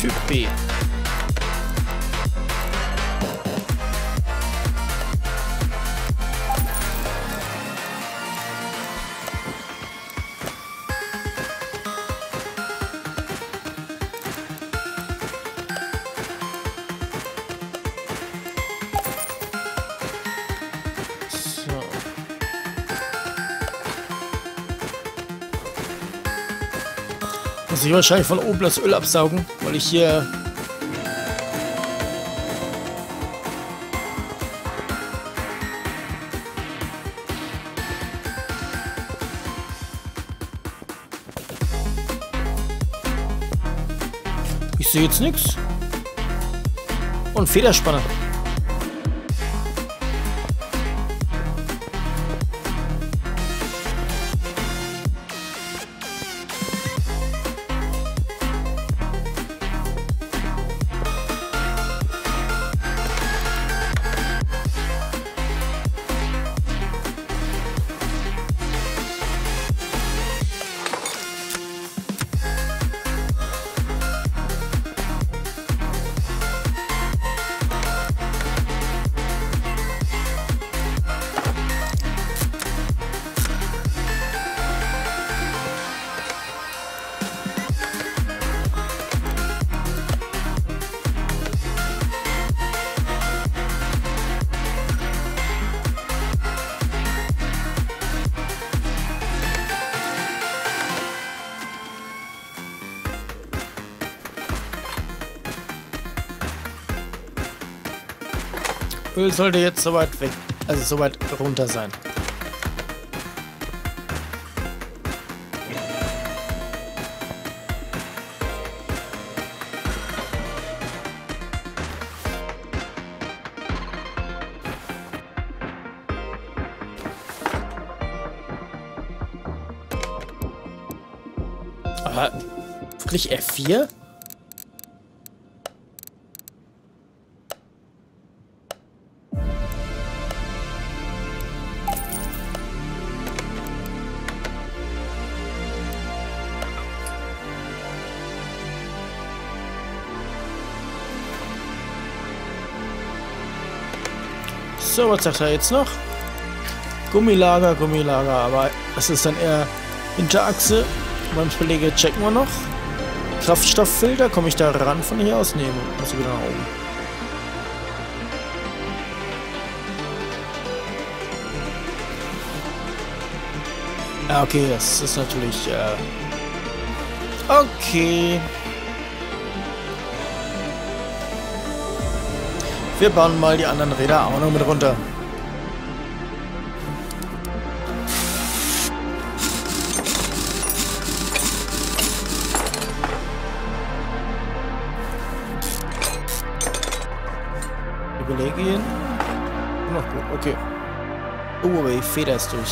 Typ B. Muss ich wahrscheinlich von oben das Öl absaugen, weil ich hier ich sehe jetzt nichts und Federspanner. Öl sollte jetzt soweit weg, also soweit runter sein. Aber wirklich F4? So, was sagt er jetzt noch? Gummilager, Gummilager, aber das ist dann eher Hinterachse. Beim Belege checken wir noch. Kraftstofffilter, komme ich da ran von hier aus? Nehmen, also wieder nach oben. Ja, okay, das ist natürlich. Okay. Wir bauen mal die anderen Räder auch noch mit runter. Überlege ihn. Noch gut, okay. Ich feder's durch.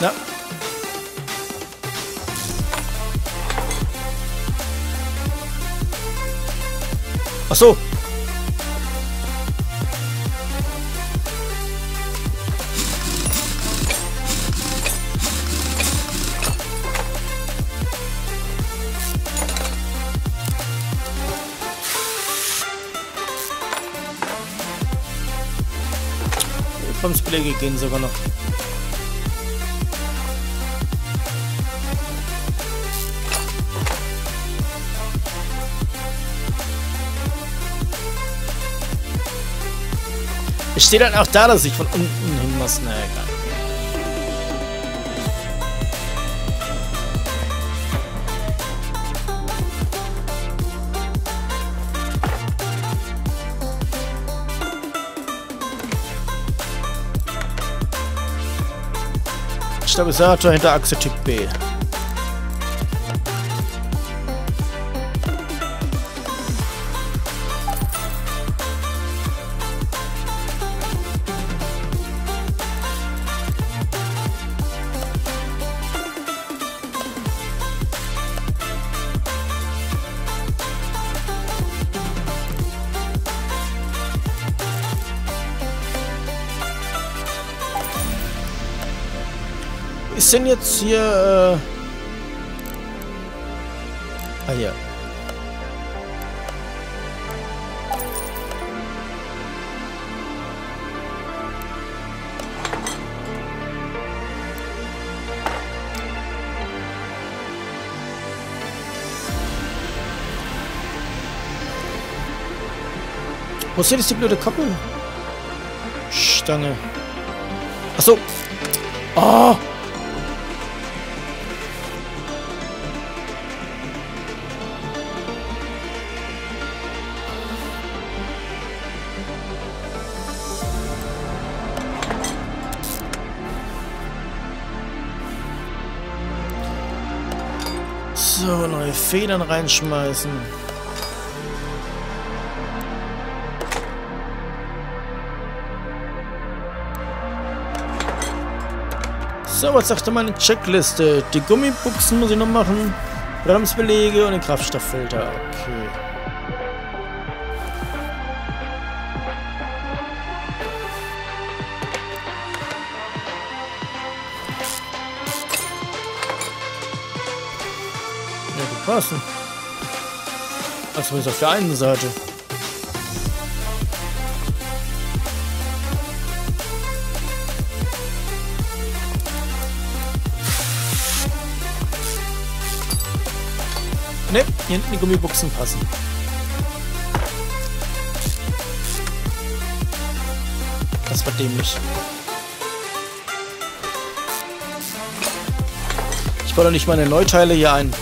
Na. Ach so. Pflege gehen sogar noch. Es steht dann auch da, dass ich von unten hin muss. Na egal. Stabilisator hinter Achse Typ B. Ist denn jetzt hier, ah, hier. Wo ist denn jetzt die blöde Koppelstange? Achso. Oh! So, neue Federn reinschmeißen. So, was sagt denn meine Checkliste? Die Gummibuchsen muss ich noch machen, Bremsbeläge und den Kraftstofffilter. Okay. Passen. Also ist auf der einen Seite. Ne, hier hinten die Gummibuchsen passen. Das war dämlich. Ich baue doch nicht meine Neuteile hier ein.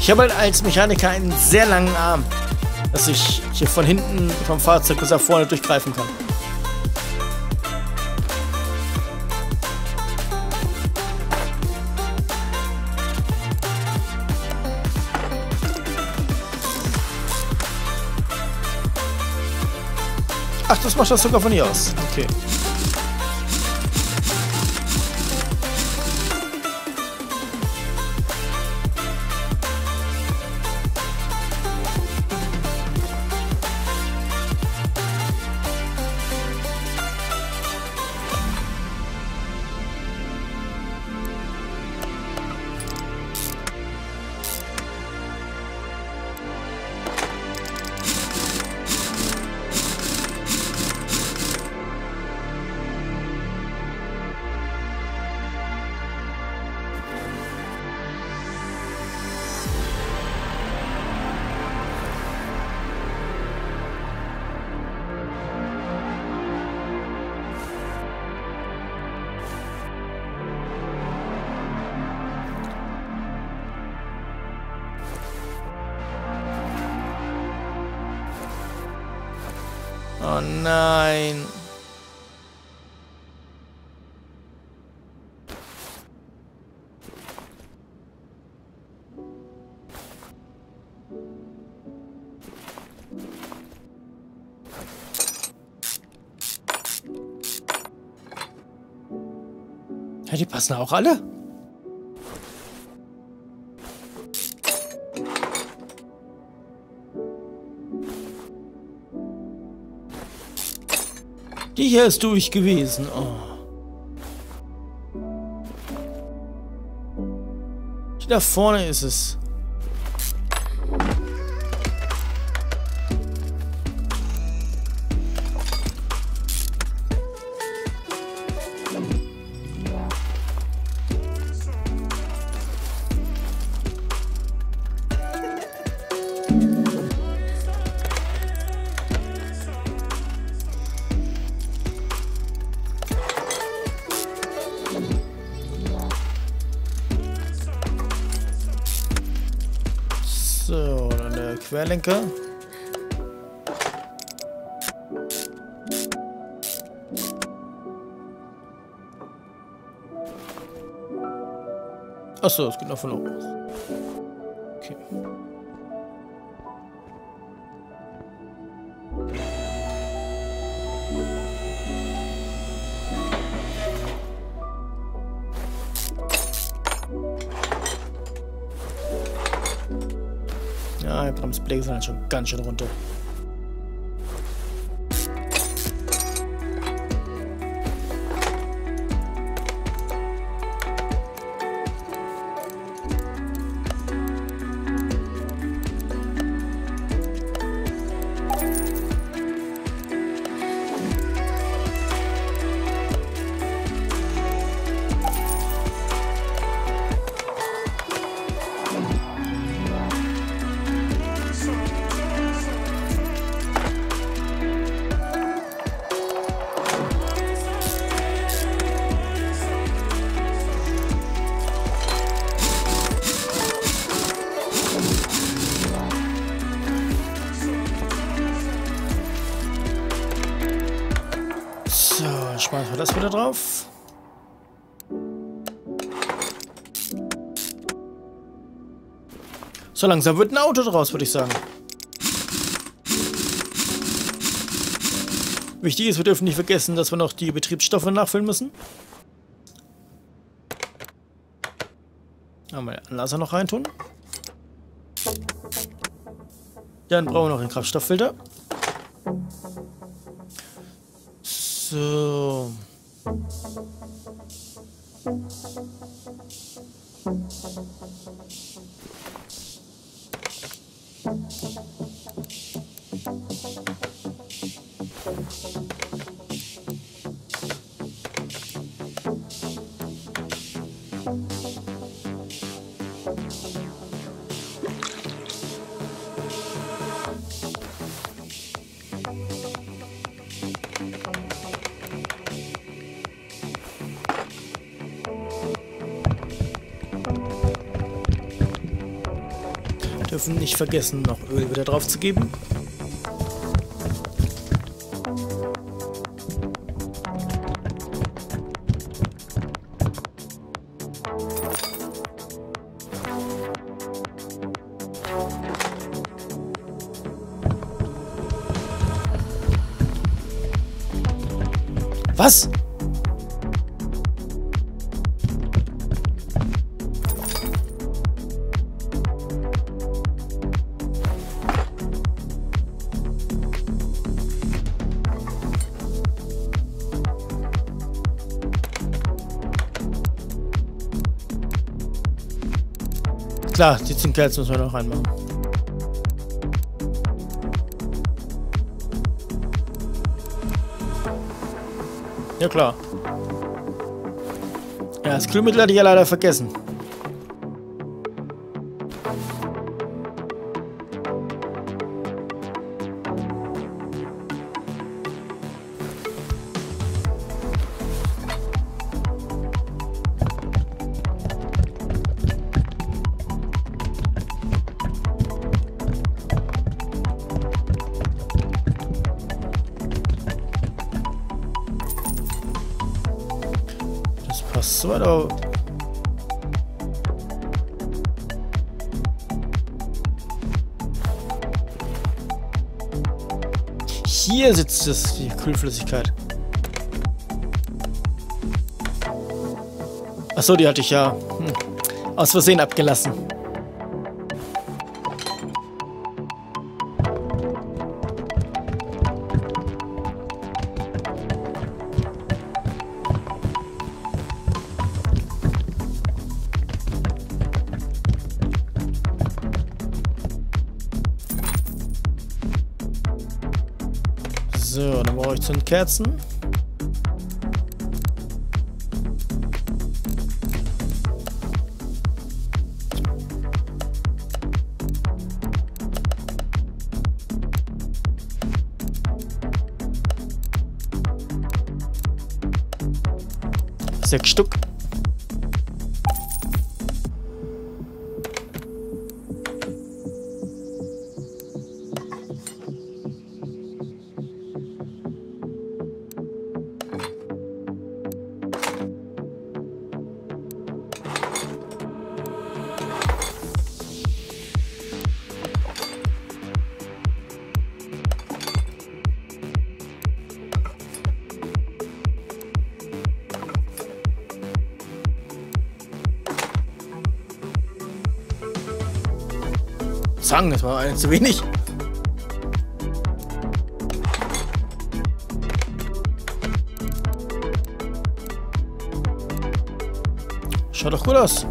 Ich habe halt als Mechaniker einen sehr langen Arm, dass ich hier von hinten vom Fahrzeug bis nach vorne durchgreifen kann. Ach, das macht das sogar von hier aus. Okay. Oh nein. Ja, die passen auch alle. Die hier ist durch gewesen. Oh. Die da vorne ist es. So, dann der Querlenker. Achso, das geht noch von oben aus. Okay. Ja, die Bremsbeläge sind halt schon ganz schön runter. Sparen wir das wieder drauf. So langsam wird ein Auto draus, würde ich sagen. Wichtig ist, wir dürfen nicht vergessen, dass wir noch die Betriebsstoffe nachfüllen müssen. Dann haben wir den Anlasser noch reintun. Dann brauchen wir noch den Kraftstofffilter. So. Dürfen nicht vergessen, noch Öl wieder drauf zu geben. Was? Klar, die 10 Kerzen müssen wir noch reinmachen. Ja klar. Ja, das Kühlmittel hatte ich ja leider vergessen. Passwort. Hier sitzt das, die Kühlflüssigkeit. Achso, die hatte ich ja aus Versehen abgelassen. So, dann brauche ich Zündkerzen. Sechs Stück. Das war zu wenig. Schaut doch gut aus.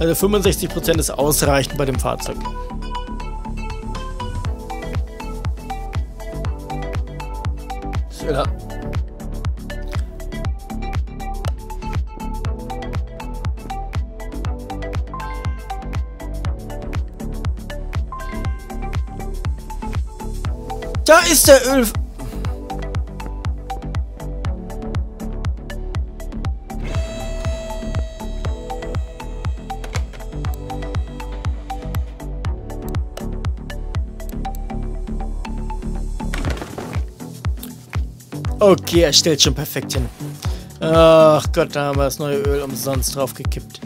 Also 65% ist ausreichend bei dem Fahrzeug. Da ist der Öl. Okay, er stellt schon perfekt hin. Ach Gott, da haben wir das neue Öl umsonst drauf gekippt.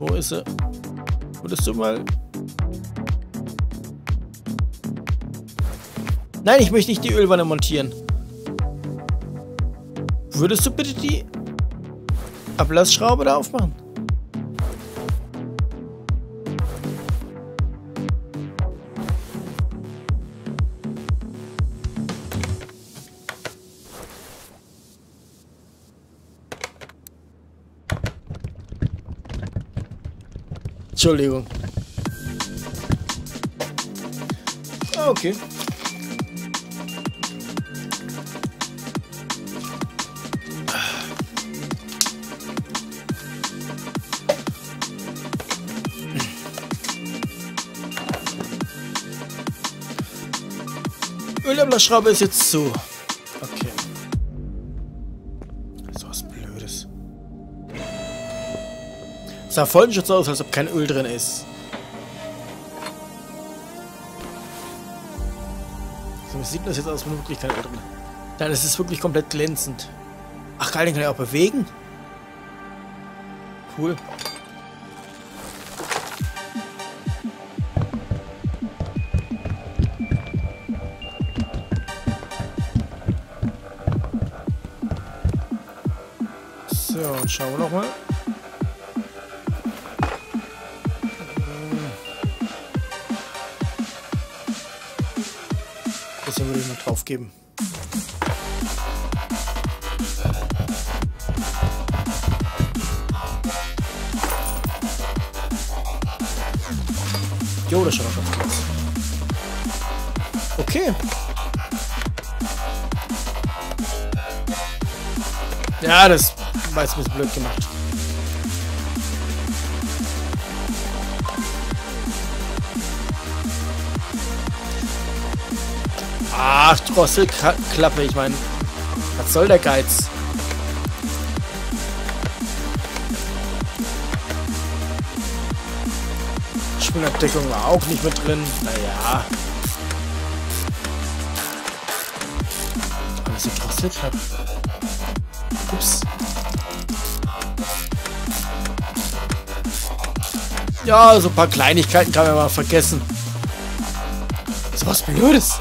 Wo ist er? Würdest du mal... Nein, ich möchte nicht die Ölwanne montieren. Würdest du bitte die Ablassschraube da aufmachen? Entschuldigung. Okay. Ölablassschraube ist jetzt zu. Okay. So was Blödes. Es sah voll schon so aus, als ob kein Öl drin ist. So, wie sieht das jetzt aus, wenn wirklich kein Öl drin ist? Nein, es ist wirklich komplett glänzend. Ach geil, den kann ich auch bewegen. Cool. Und schauen wir nochmal. Das würde ich mal drauf geben. Jo, das schaut auch ganz gut aus. Okay. Ja, das... Weil es mir blöd gemacht. Ach, Drosselklappe, ich meine, was soll der Geiz? Rückenabdeckung war auch nicht mit drin. Naja. Was ich interessiert habe. Ups. Ja, so ein paar Kleinigkeiten kann man mal vergessen. So was Blödes.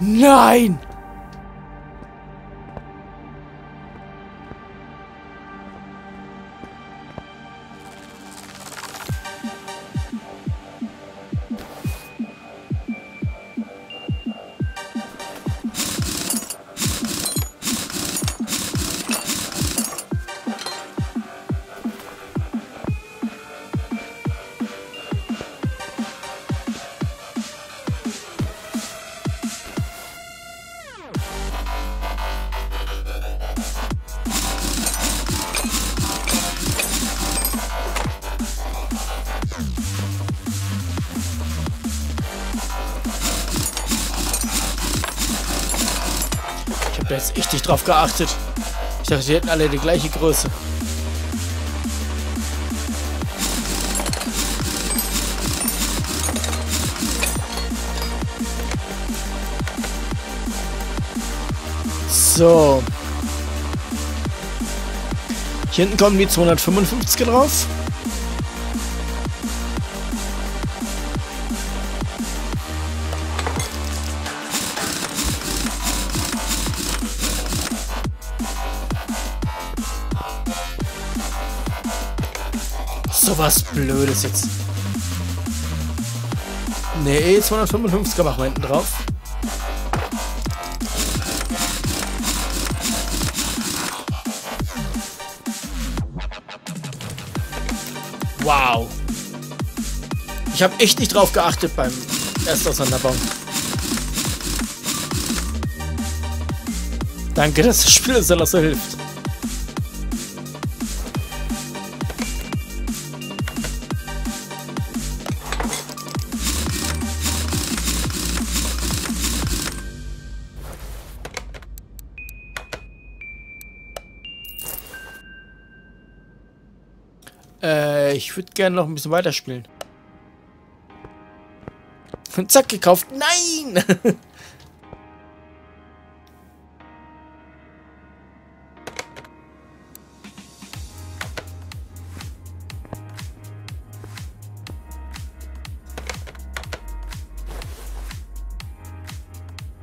Nein! Da habe jetzt echt nicht drauf geachtet. Ich dachte, die hätten alle die gleiche Größe. So. Hier hinten kommen die 255 drauf. So was Blödes jetzt. Nee, 255er machen wir hinten drauf. Wow. Ich habe echt nicht drauf geachtet beim Erstauseinanderbauen. Danke, dass das Spiel uns dann noch so hilft. Ich würde gerne noch ein bisschen weiterspielen. Und zack, gekauft. Nein!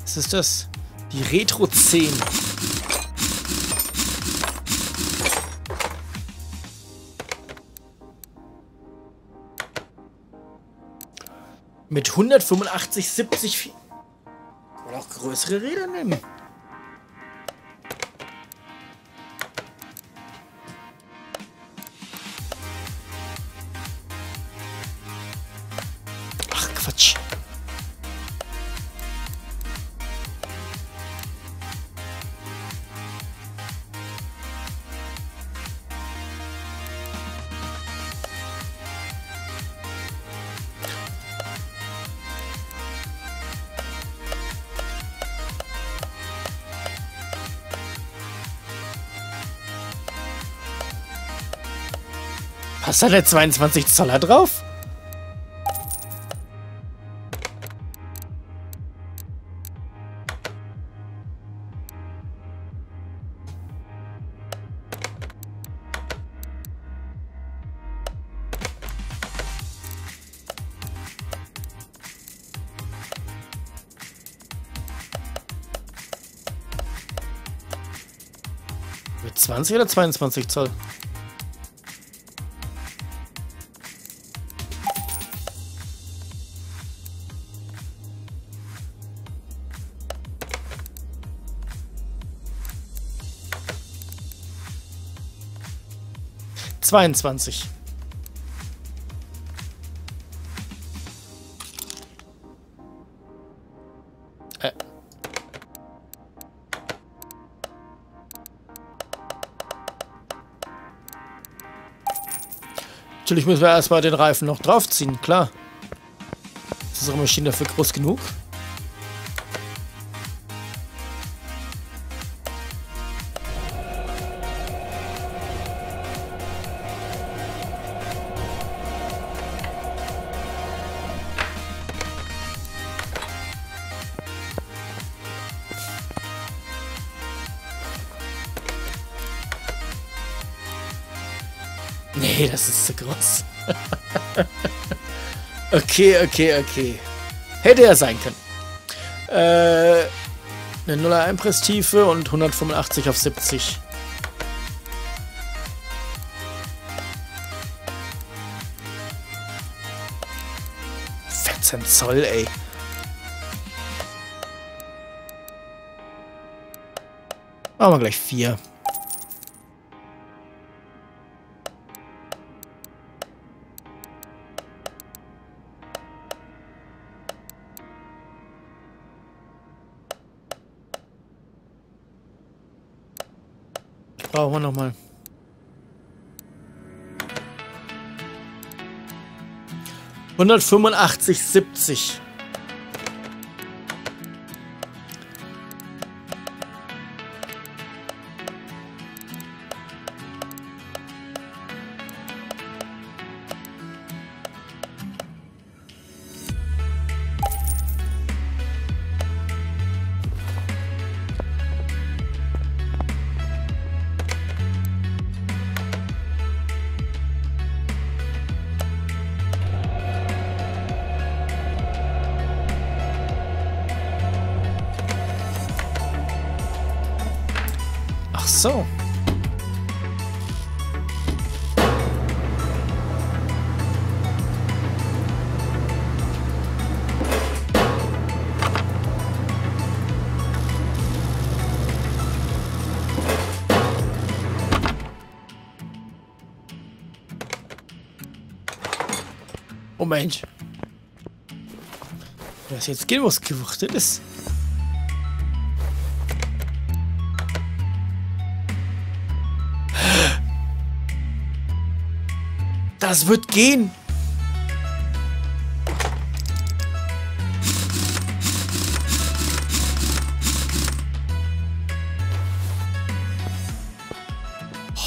Was ist das? Die Retro 10. Mit 185, 70... Oder auch größere Räder nehmen. Ach, Quatsch. Was hat der 22 Zoller drauf? Mit 20 oder 22 Zoll? Natürlich müssen wir erstmal den Reifen noch draufziehen, klar. Ist unsere Maschine dafür groß genug? Nee, das ist zu groß. Okay. Hätte ja sein können. Eine 0,1 Presstiefe und 185 auf 70. Fetzen Zoll, ey. Machen wir gleich 4. Brauchen wir nochmal. mal 185,70. So. Oh Mensch. Das jetzt gehen, was gewuchtet ist. Das wird gehen. Oh.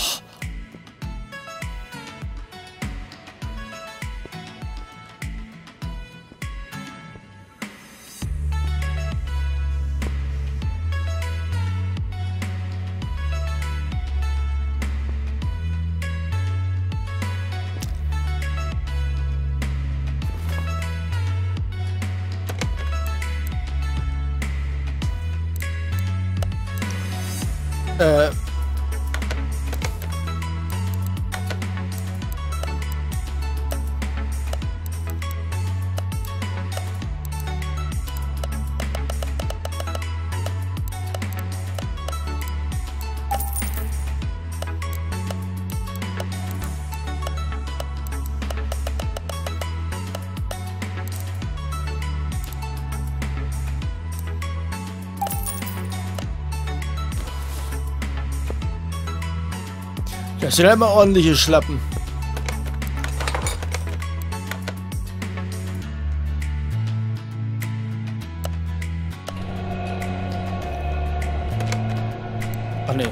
Das sind immer ordentliche Schlappen. Ach nee.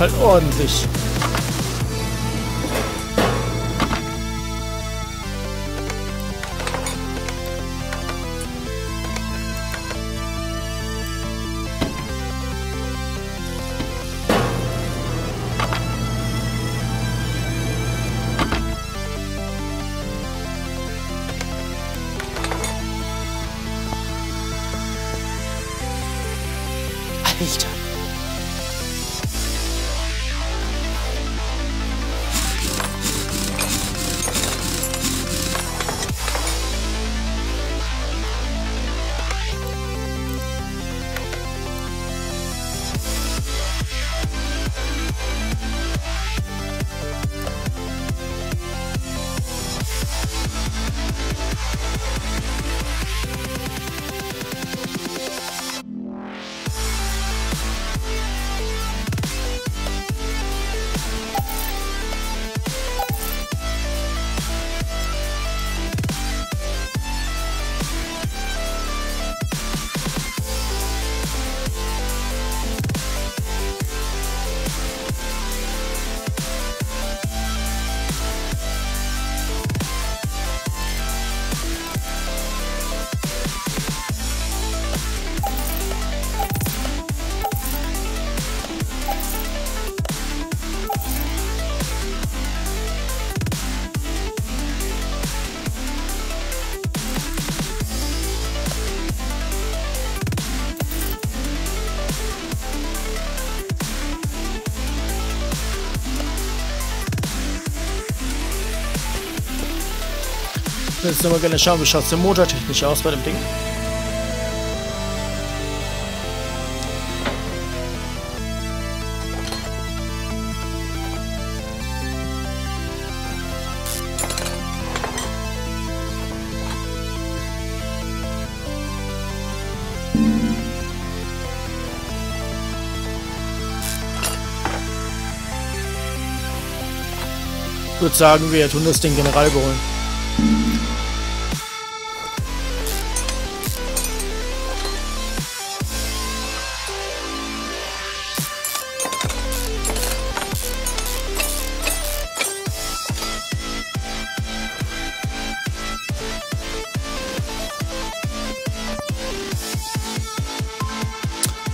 Halt ordentlich. Jetzt nochmal gerne schauen, wie schaut es denn motortechnisch aus bei dem Ding. Ich würde sagen, wir tun das Ding generell holen.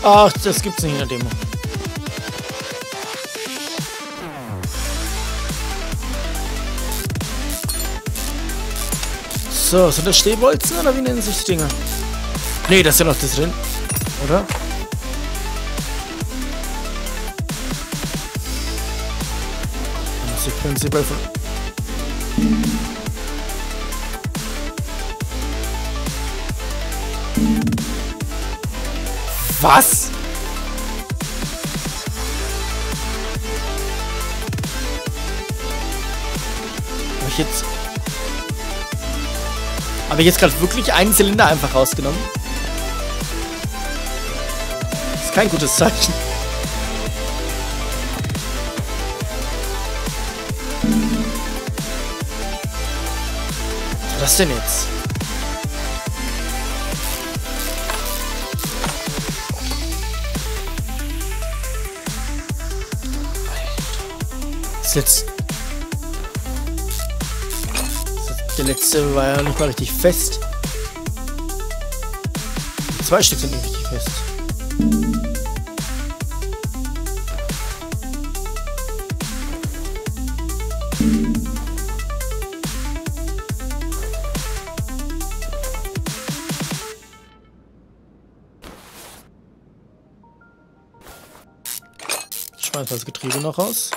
Ach, das gibt's nicht in der Demo. So, sind das Stehbolzen oder wie nennen sich die Dinger? Ne, das ist ja noch das drin, oder? Das ist prinzipiell von... Was? Habe ich jetzt gerade wirklich einen Zylinder einfach rausgenommen? Das ist kein gutes Zeichen. Was denn jetzt? Der letzte war ja nicht mal richtig fest. Zwei Stück sind nicht richtig fest. Ich schmeiße das Getriebe noch raus.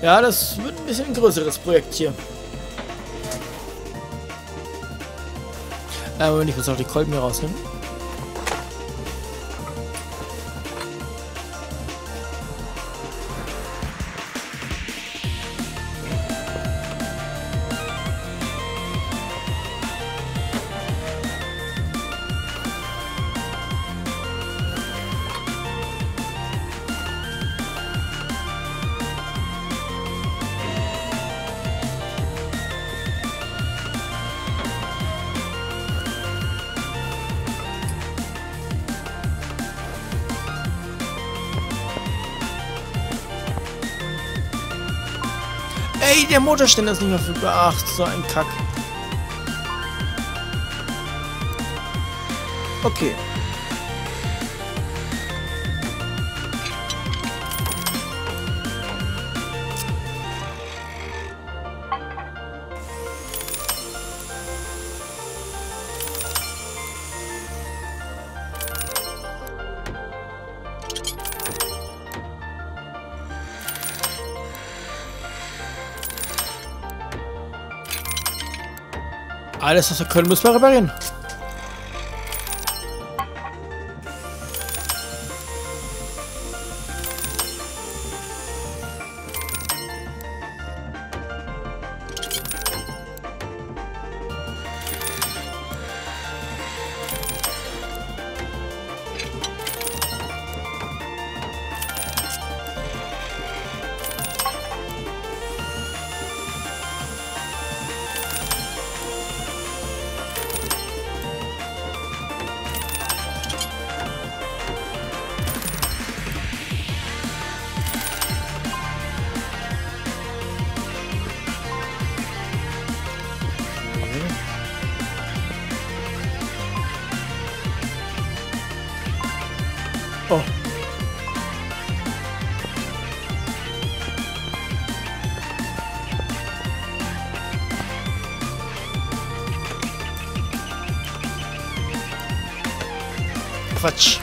Ja, das wird ein bisschen größeres Projekt hier. Aber wenn ich jetzt auch die Kolben hier rausnehme. Ey, der Motorständer ist nicht mehr verfügbar. Ach, so ein Kack. Okay. Alles, was wir können, müssen wir reparieren. Oh. Quatsch.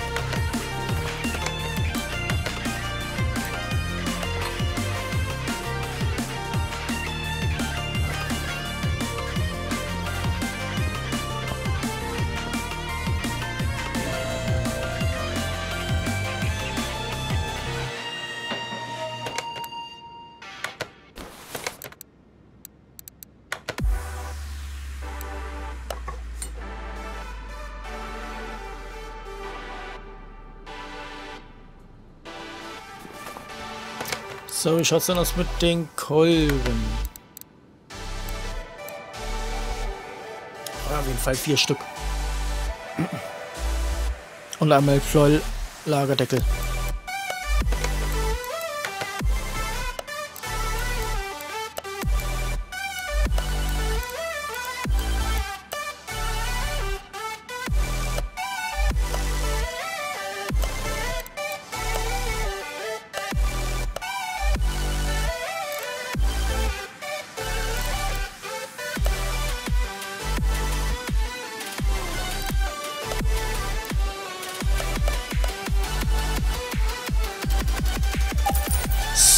So, wie schaut's denn aus mit den Kolben? Oh, auf jeden Fall 4 Stück. Und einmal Flol Lagerdeckel.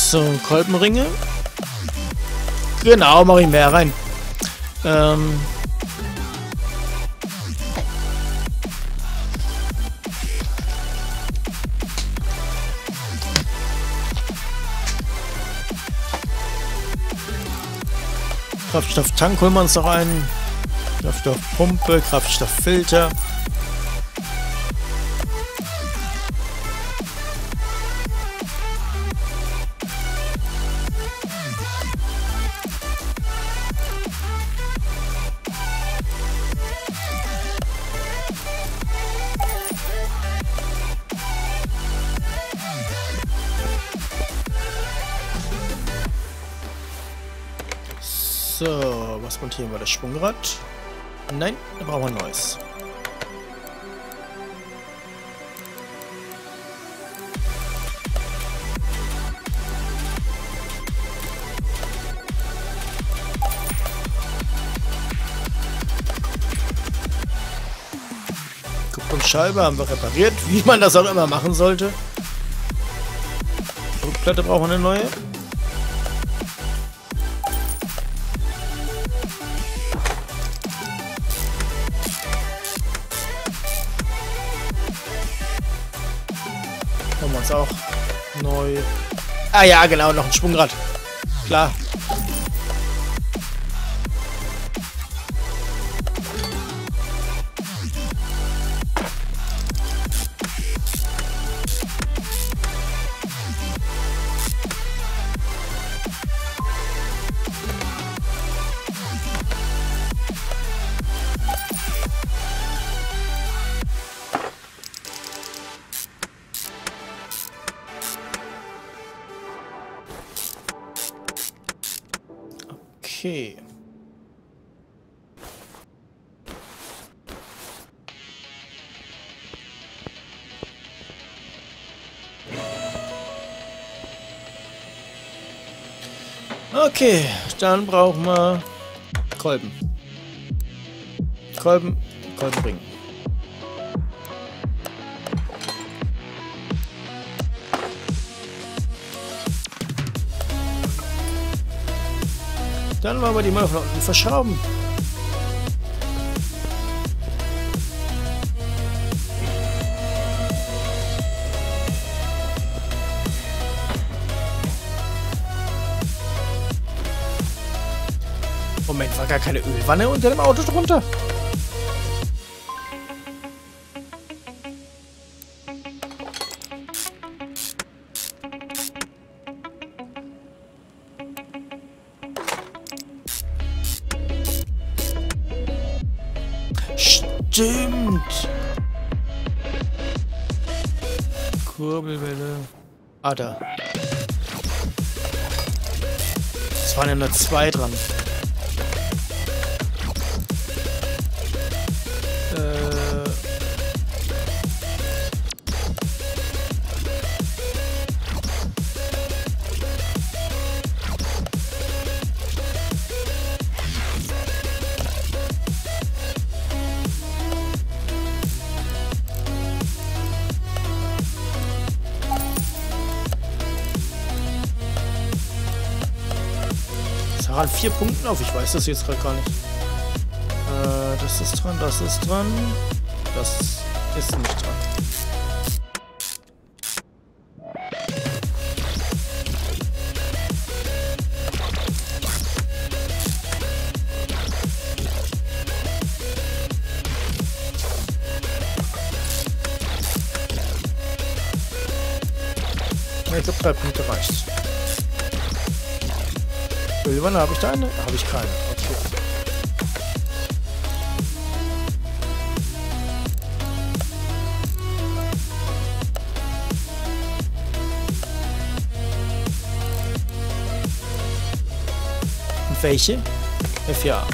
So, Kolbenringe. Genau, mache ich mehr rein. Kraftstofftank holen wir uns noch einen. Kraftstoffpumpe, Kraftstofffilter. So, was montieren wir? Das Schwungrad? Nein, da brauchen wir ein neues. Kupplungsscheibe haben wir repariert, wie man das auch immer machen sollte. Druckplatte brauchen wir eine neue. Auch neu. Ah ja, genau, noch ein Schwungrad. Klar. Okay. Okay, dann brauchen wir Kolben. Kolben bringen. Dann wollen wir die mal von unten verschrauben. Moment, war gar keine Ölwanne unter dem Auto drunter. Stimmt. Kurbelwelle. Ah, da. Es waren ja nur 2 dran. gerade 4 Punkten auf. Ich weiß das jetzt gerade gar nicht. Das ist dran, das ist dran. Das ist nicht dran. Ich glaube, 3 Punkte reicht. Silberne, habe ich da eine? Habe ich keine. Okay. Und welche? FA.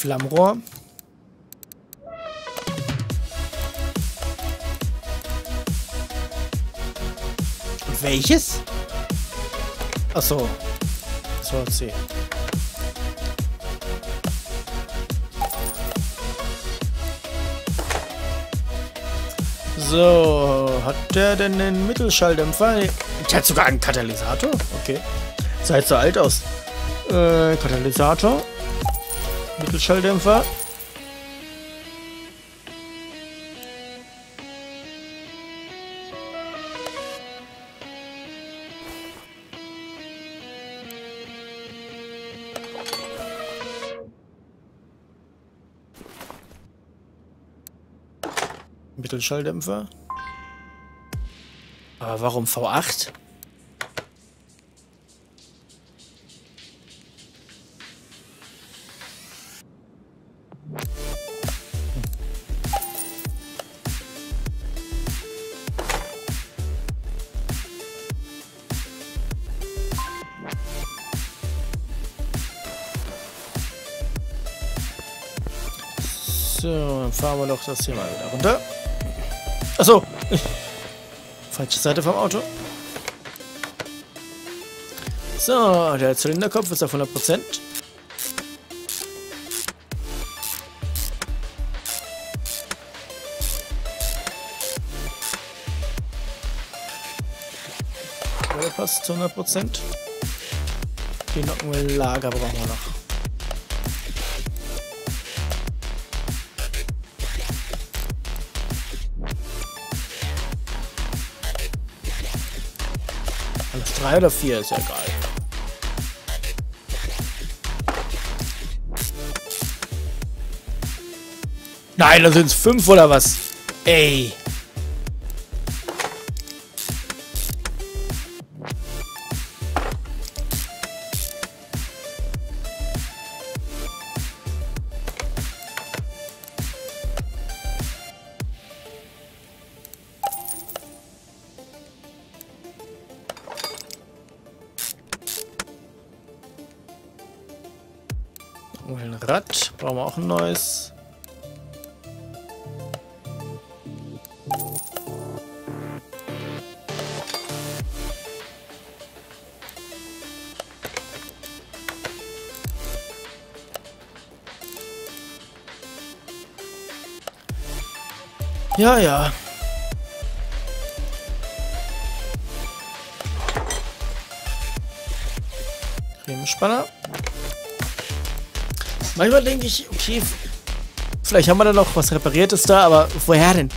Flammrohr. Und welches? Achso. Das war C. So. Hat der denn den Mittelschalldämpfer? Der hat sogar einen Katalysator? Okay. Sieht so alt aus. Katalysator. Mittelschalldämpfer. Mittelschalldämpfer. Aber warum V8? So, dann fahren wir doch das hier mal wieder runter. Achso! Falsche Seite vom Auto. So, der Zylinderkopf ist auf 100%. Der passt zu 100%. Die Nockenlager brauchen wir noch. Alles 3 oder 4 ist ja egal. Nein, da sind es 5 oder was? Ey. Ein Rad, brauchen wir auch ein neues. Ja, ja. Cremenspanner. Manchmal denke ich, okay, vielleicht haben wir da noch was Repariertes da, aber woher denn?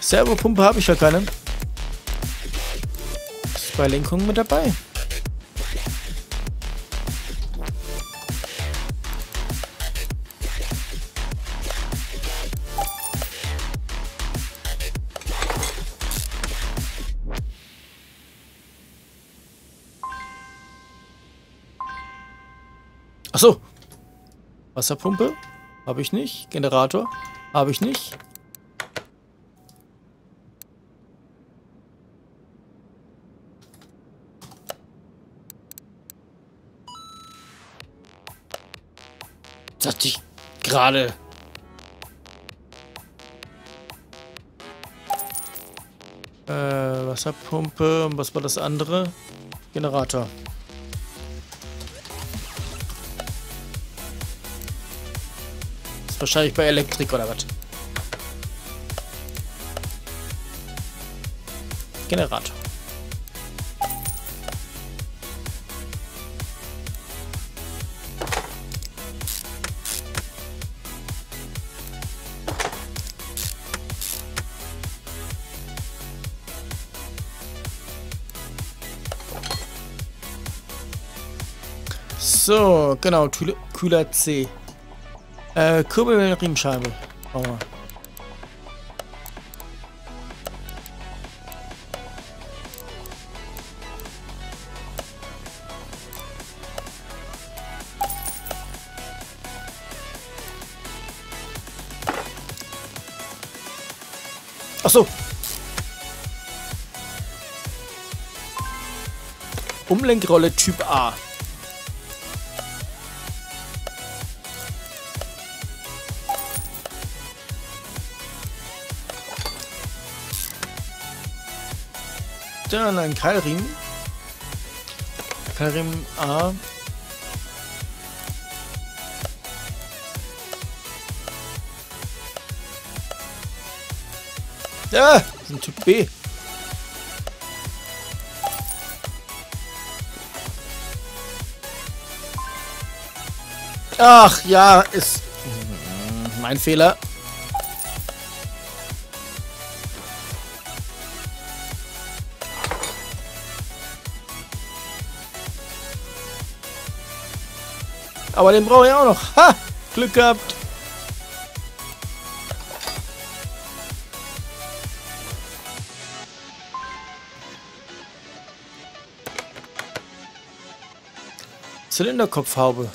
Servopumpe habe ich ja keine. Ist bei Lenkung mit dabei. Achso. Wasserpumpe. Habe ich nicht. Generator. Habe ich nicht. Dachte ich gerade. Wasserpumpe. Und was war das andere? Generator. Ist wahrscheinlich bei Elektrik oder was? Generator. So, genau, Kühler C. Kurbel mit Riemenscheibe. Brauchen wir. Ach so. Umlenkrolle Typ A. Dann ein Keilriemen. Keilriemen A. Ja, das ist ein Typ B. Ach ja, ist mein Fehler. Aber den brauche ich auch noch. Ha! Glück gehabt. Zylinderkopfhaube.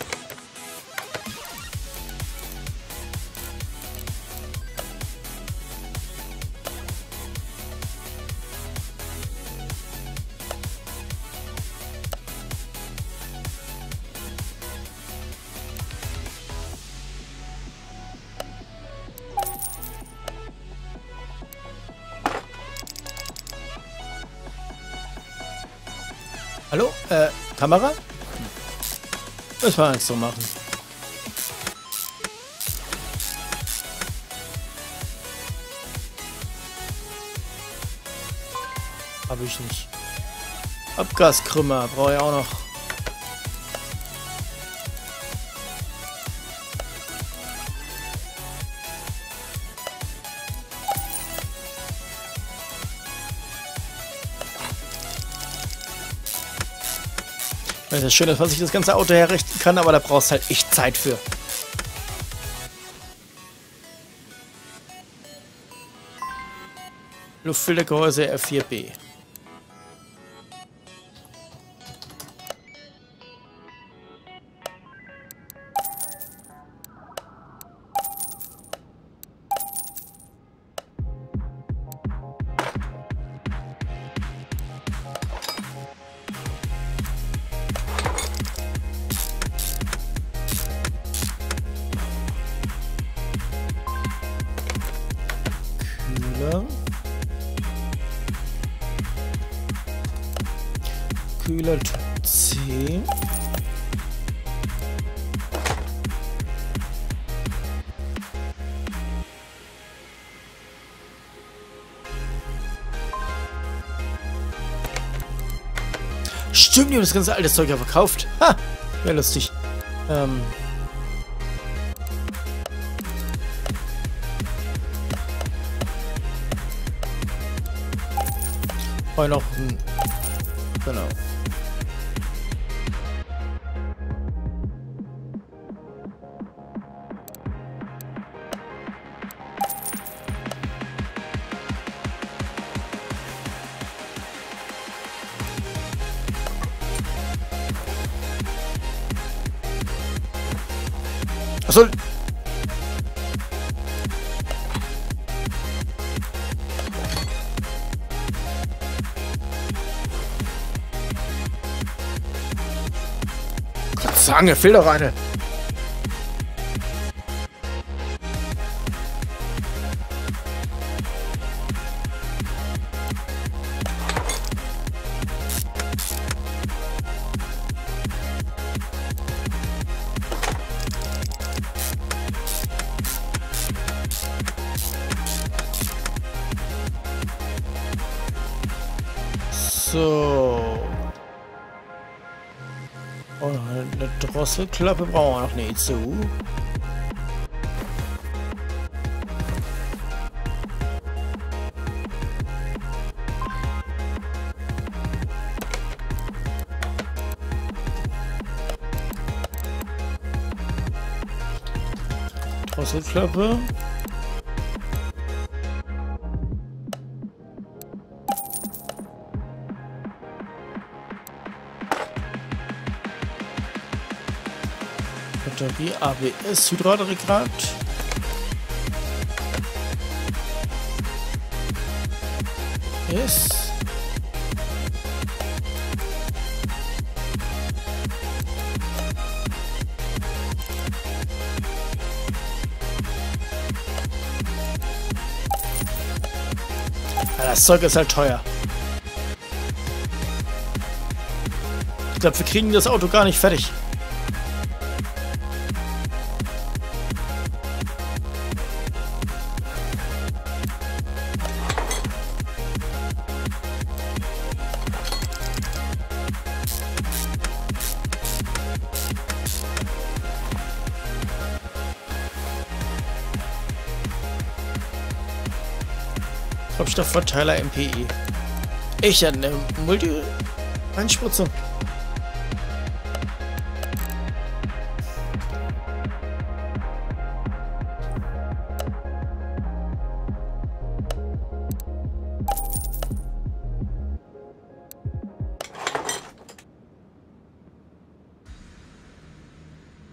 Hallo? Kamera? Das war jetzt so machen. Habe ich nicht. Abgaskrümmer brauche ich auch noch. Es ist schön, dass man sich das ganze Auto herrichten kann, aber da brauchst du halt echt Zeit für. Luftfiltergehäuse R4B. Kühler C. Stimmt, die haben das ganze alte Zeug ja verkauft. Ha! Wäre lustig. Noch ein... Genau. Achso. Zange, fehlt doch eine. Drosselklappe brauchen wir noch nicht zu. Drosselklappe. Batterie, ABS, Hydraulikregrad. Yes. Ja, das Zeug ist halt teuer. Ich glaube, wir kriegen das Auto gar nicht fertig. Verteiler MPI. Ich eine Multi-Einspritzung.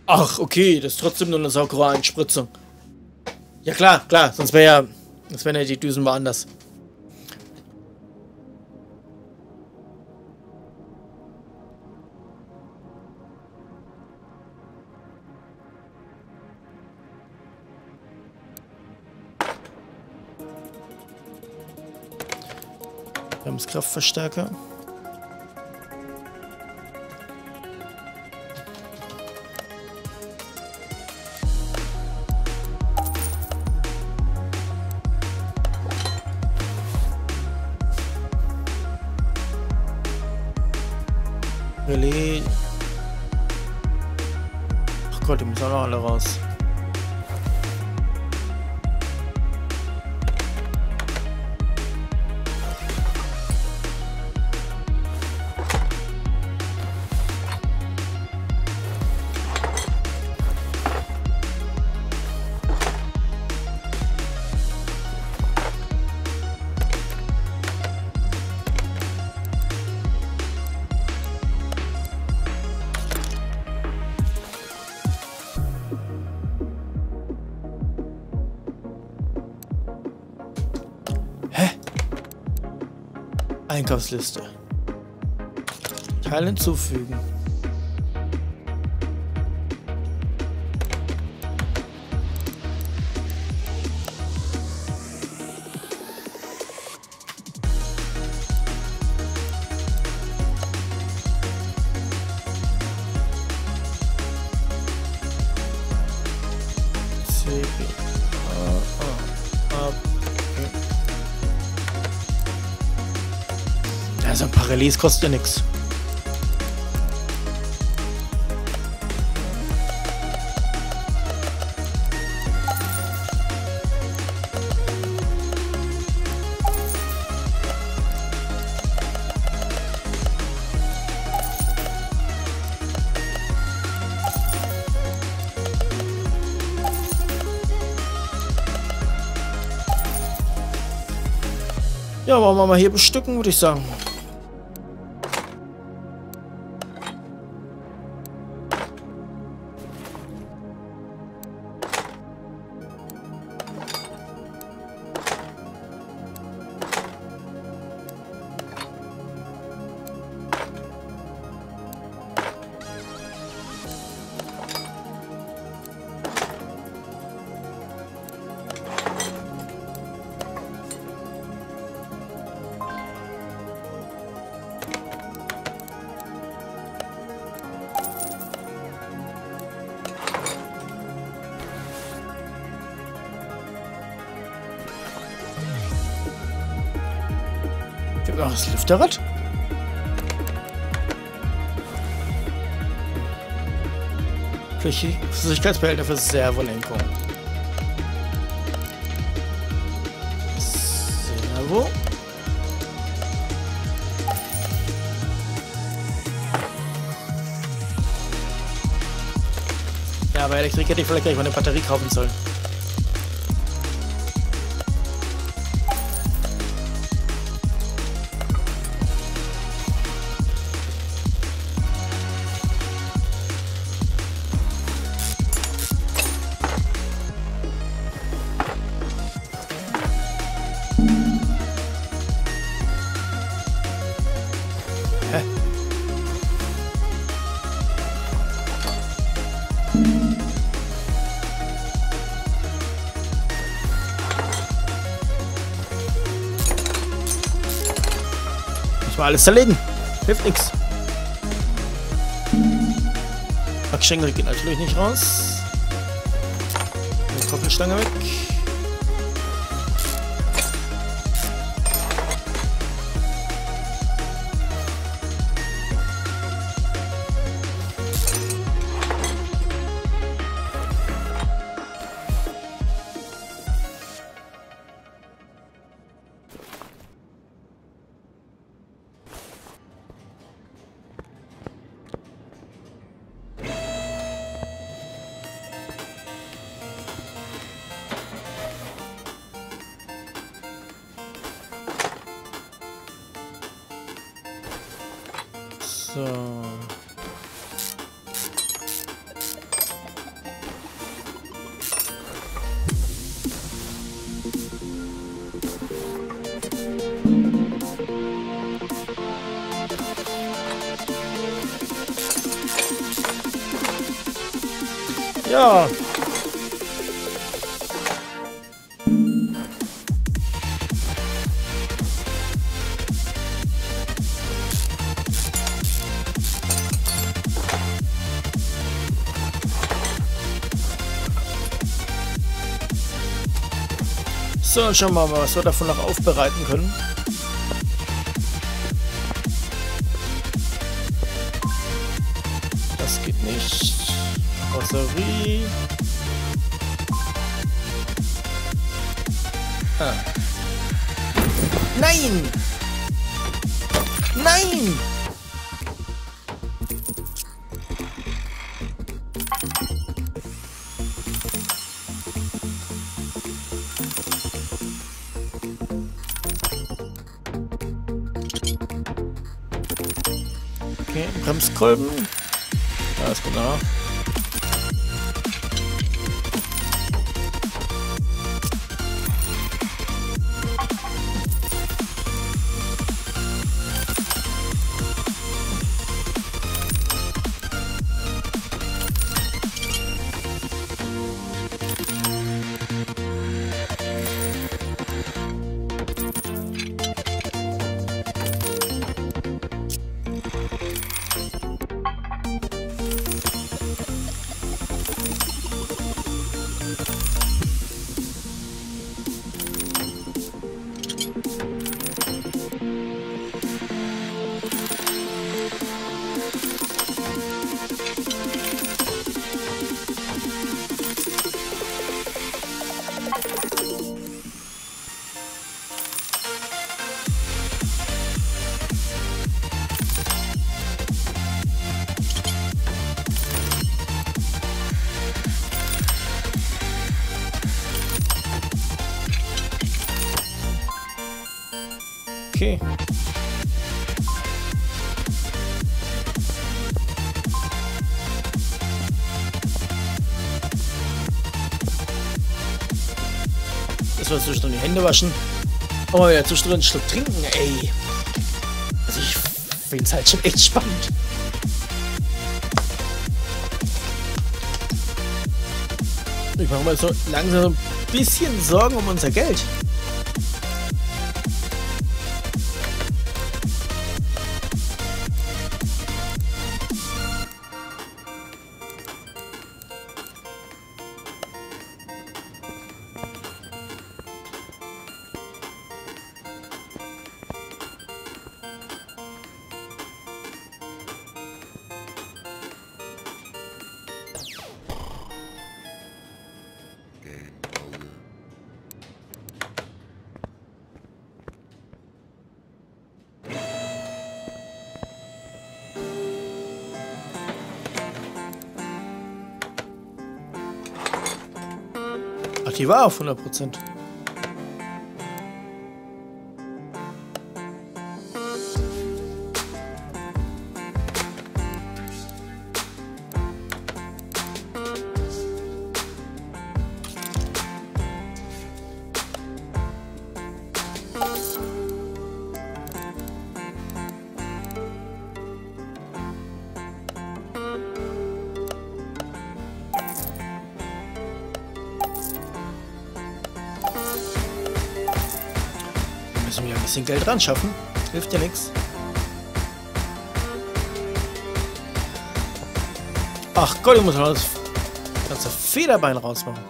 Ach, okay, das ist trotzdem nur eine saubere Einspritzung. Ja klar, klar, sonst wäre ja, die Düsen mal anders. Kraftverstärker. Relais. Ach Gott, die müssen auch noch alle raus. Einkaufsliste. Teil hinzufügen. Relais kostet ja nichts. Ja, wollen wir mal hier bestücken, würde ich sagen. Ich habe noch das Lüfterrad. Flüssigkeitsbehälter für Servolenkung. Servo. Ja, bei Elektrik hätte ich vielleicht gleich mal eine Batterie kaufen sollen. Alles zerlegen. Hilft nichts. Geschenke geht natürlich nicht raus. Die Koppelstange weg. So. Ja. So, schauen wir mal, was wir davon noch aufbereiten können. Das geht nicht. Karosserie. Ah. Nein! Nein! Okay, Bremskolben. Ja, das kommt nach. Okay. Das war zwischendurch die Hände waschen. Oh, mal wieder zwischendurch einen Schluck trinken, ey. Also ich finde es halt schon echt spannend. Ich mache mal so langsam ein bisschen Sorgen um unser Geld. Ach, die war auf 100%. Bisschen Geld ran schaffen, hilft ja nichts. Ach Gott, ich muss noch das ganze Federbein rausmachen.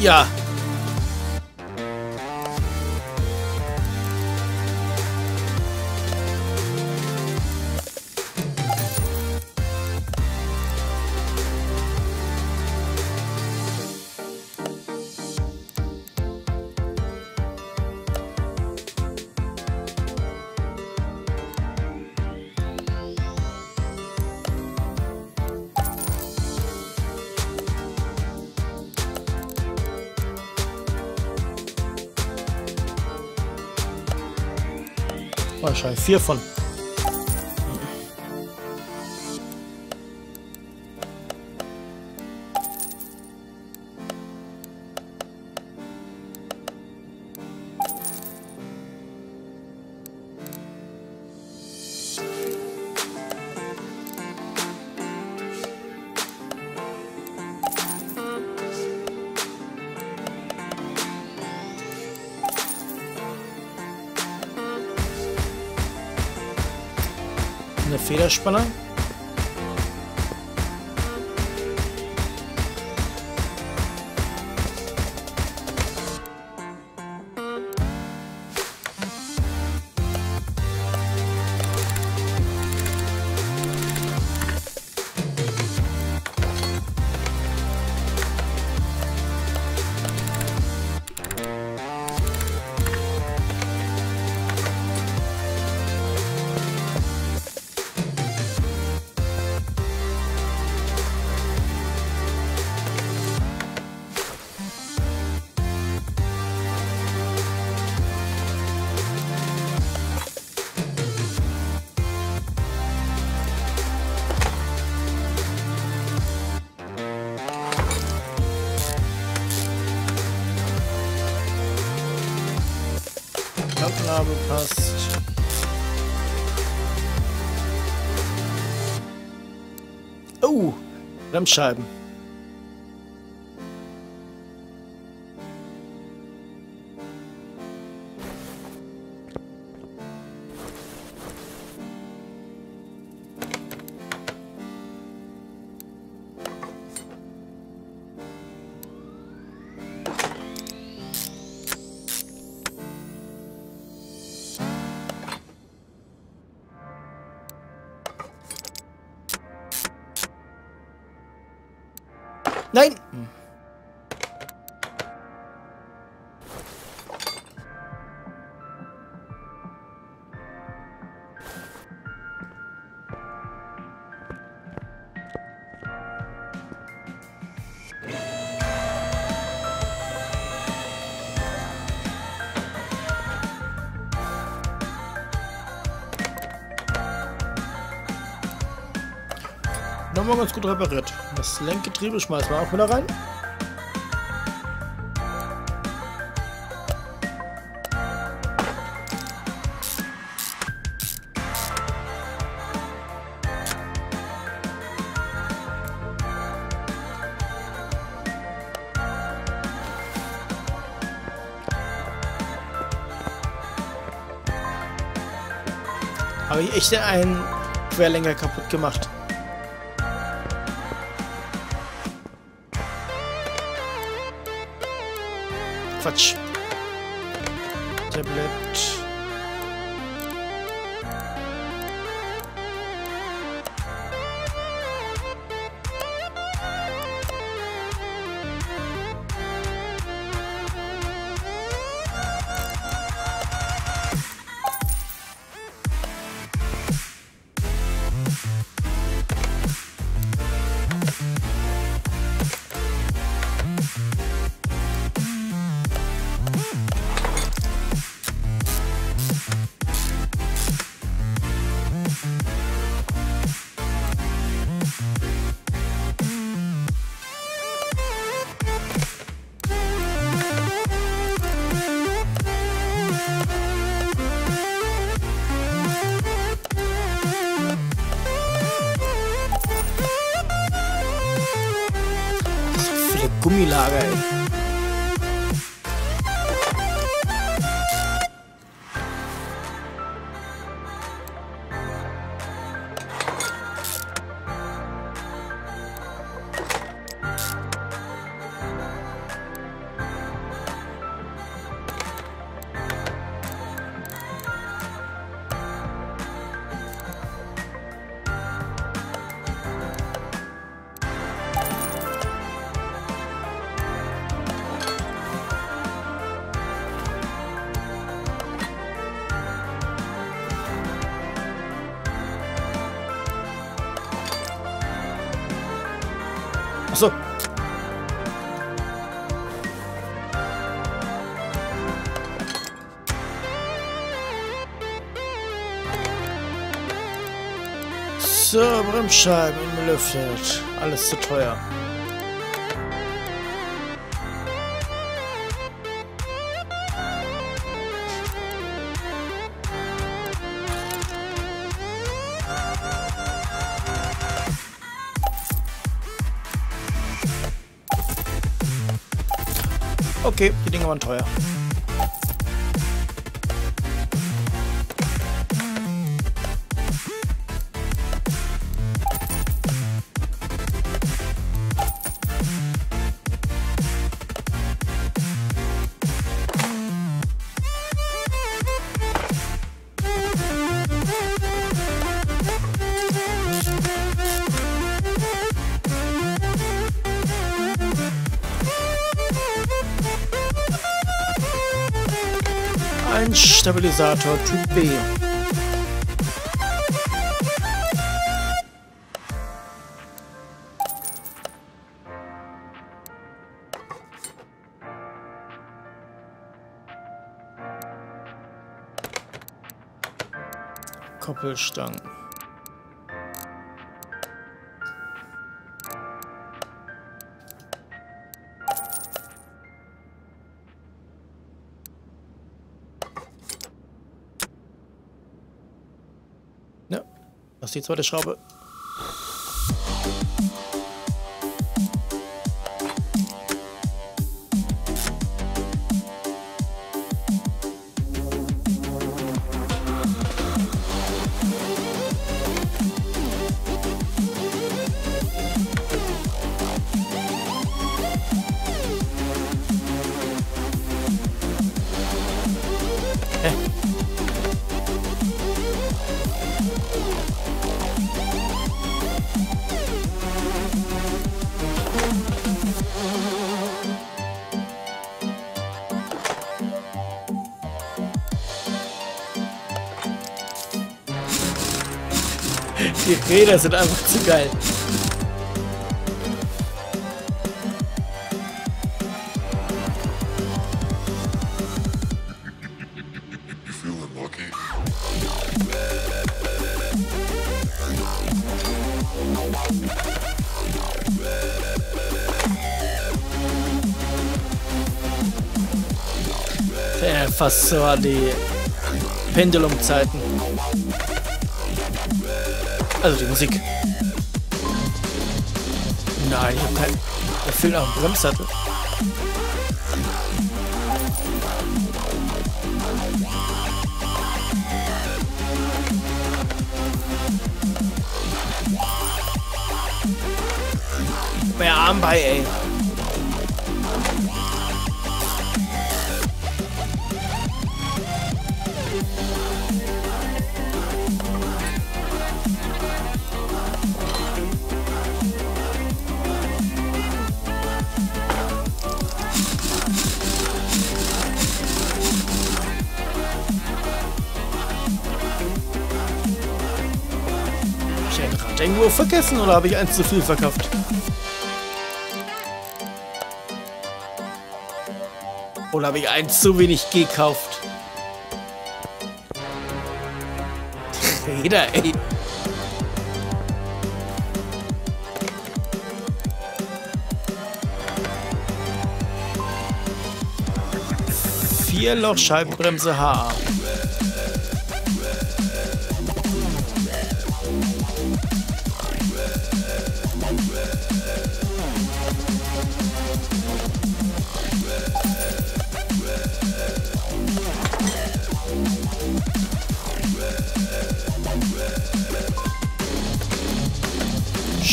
Ja. Wahrscheinlich 4 von. Federspanner. Abnahme passt. Oh, Bremsscheiben. Nein! Haben wir ganz gut repariert. Das Lenkgetriebe schmeißen wir auch wieder rein. Habe ich echt einen Querlenker kaputt gemacht. Quatsch. Tablet. Gummilager, ey. Achso. So, Bremsscheiben belüftet. Alles zu teuer. Okay, die Dinger waren teuer. Ein Stabilisator Typ B. Koppelstangen. Das ist die zweite Schraube. Die Räder sind einfach zu geil. Fast so an die Pendulumzeiten. Also die Musik. Nein, ich hab keinen. Da fehlt auch ein Bremssattel. Mehr Arm bei, ey. Irgendwo vergessen oder habe ich eins zu viel verkauft? Oder habe ich eins zu wenig gekauft? Räder, ey. Vierloch Scheibenbremse H.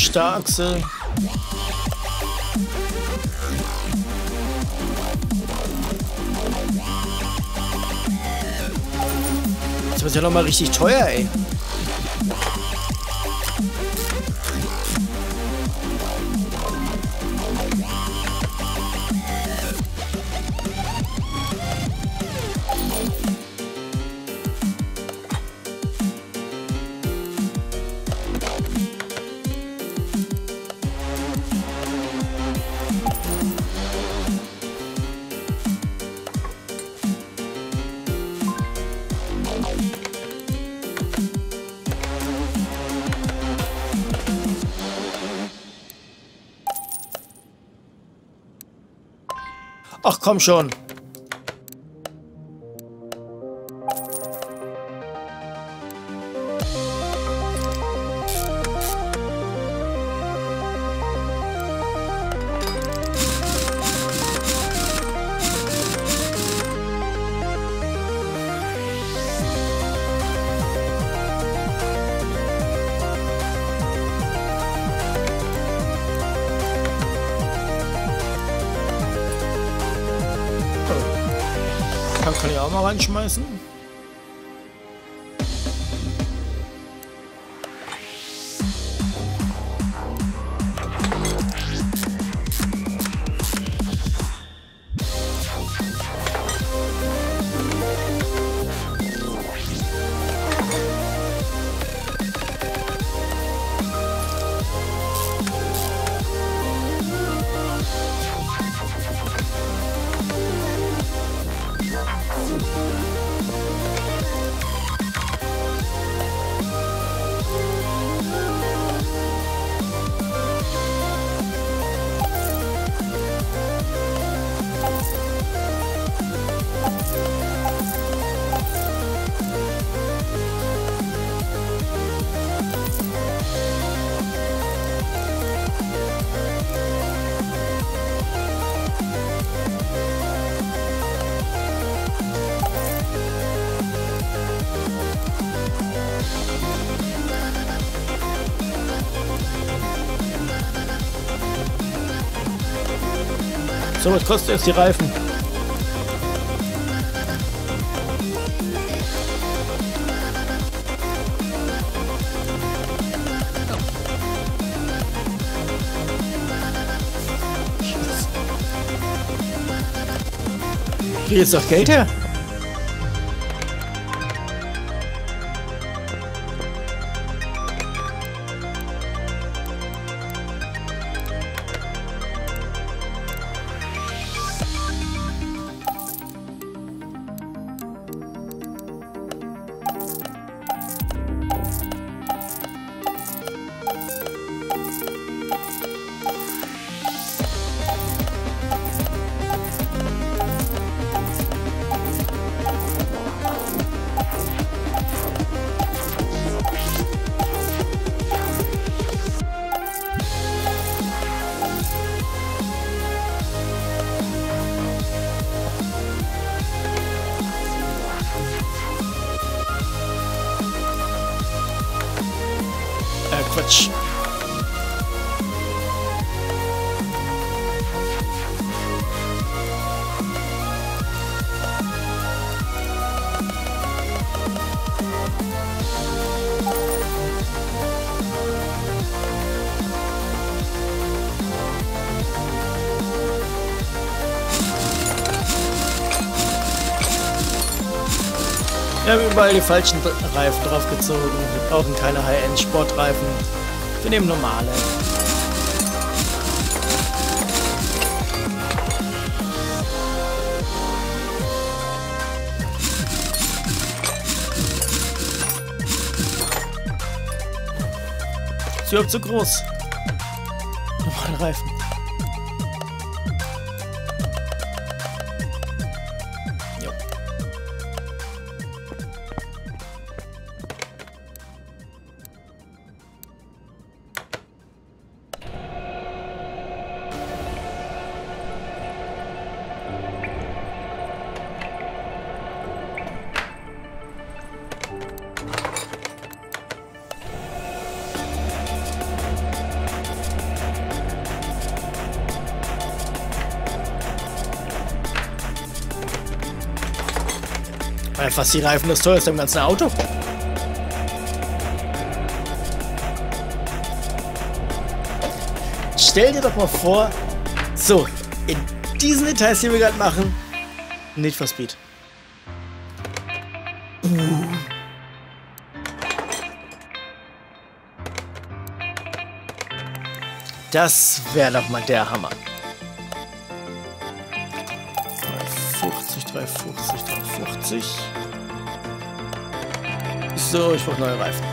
Starkse. Das wird ja nochmal richtig teuer, ey. Ach komm schon. Kann ich auch mal reinschmeißen? So, was kostet jetzt die Reifen? Wie jetzt doch Geld her? Quatsch. Wir haben überall die falschen Reifen draufgezogen. Wir brauchen keine High-End-Sportreifen. Wir nehmen normale. Ist überhaupt zu groß. Normale Reifen. Weil fast die Reifen das teuerste im ganzen Auto. Stell dir doch mal vor, so, in diesen Details, die wir gerade machen, nicht for Speed. Das wäre doch mal der Hammer. 350. So, ich brauche neue Reifen.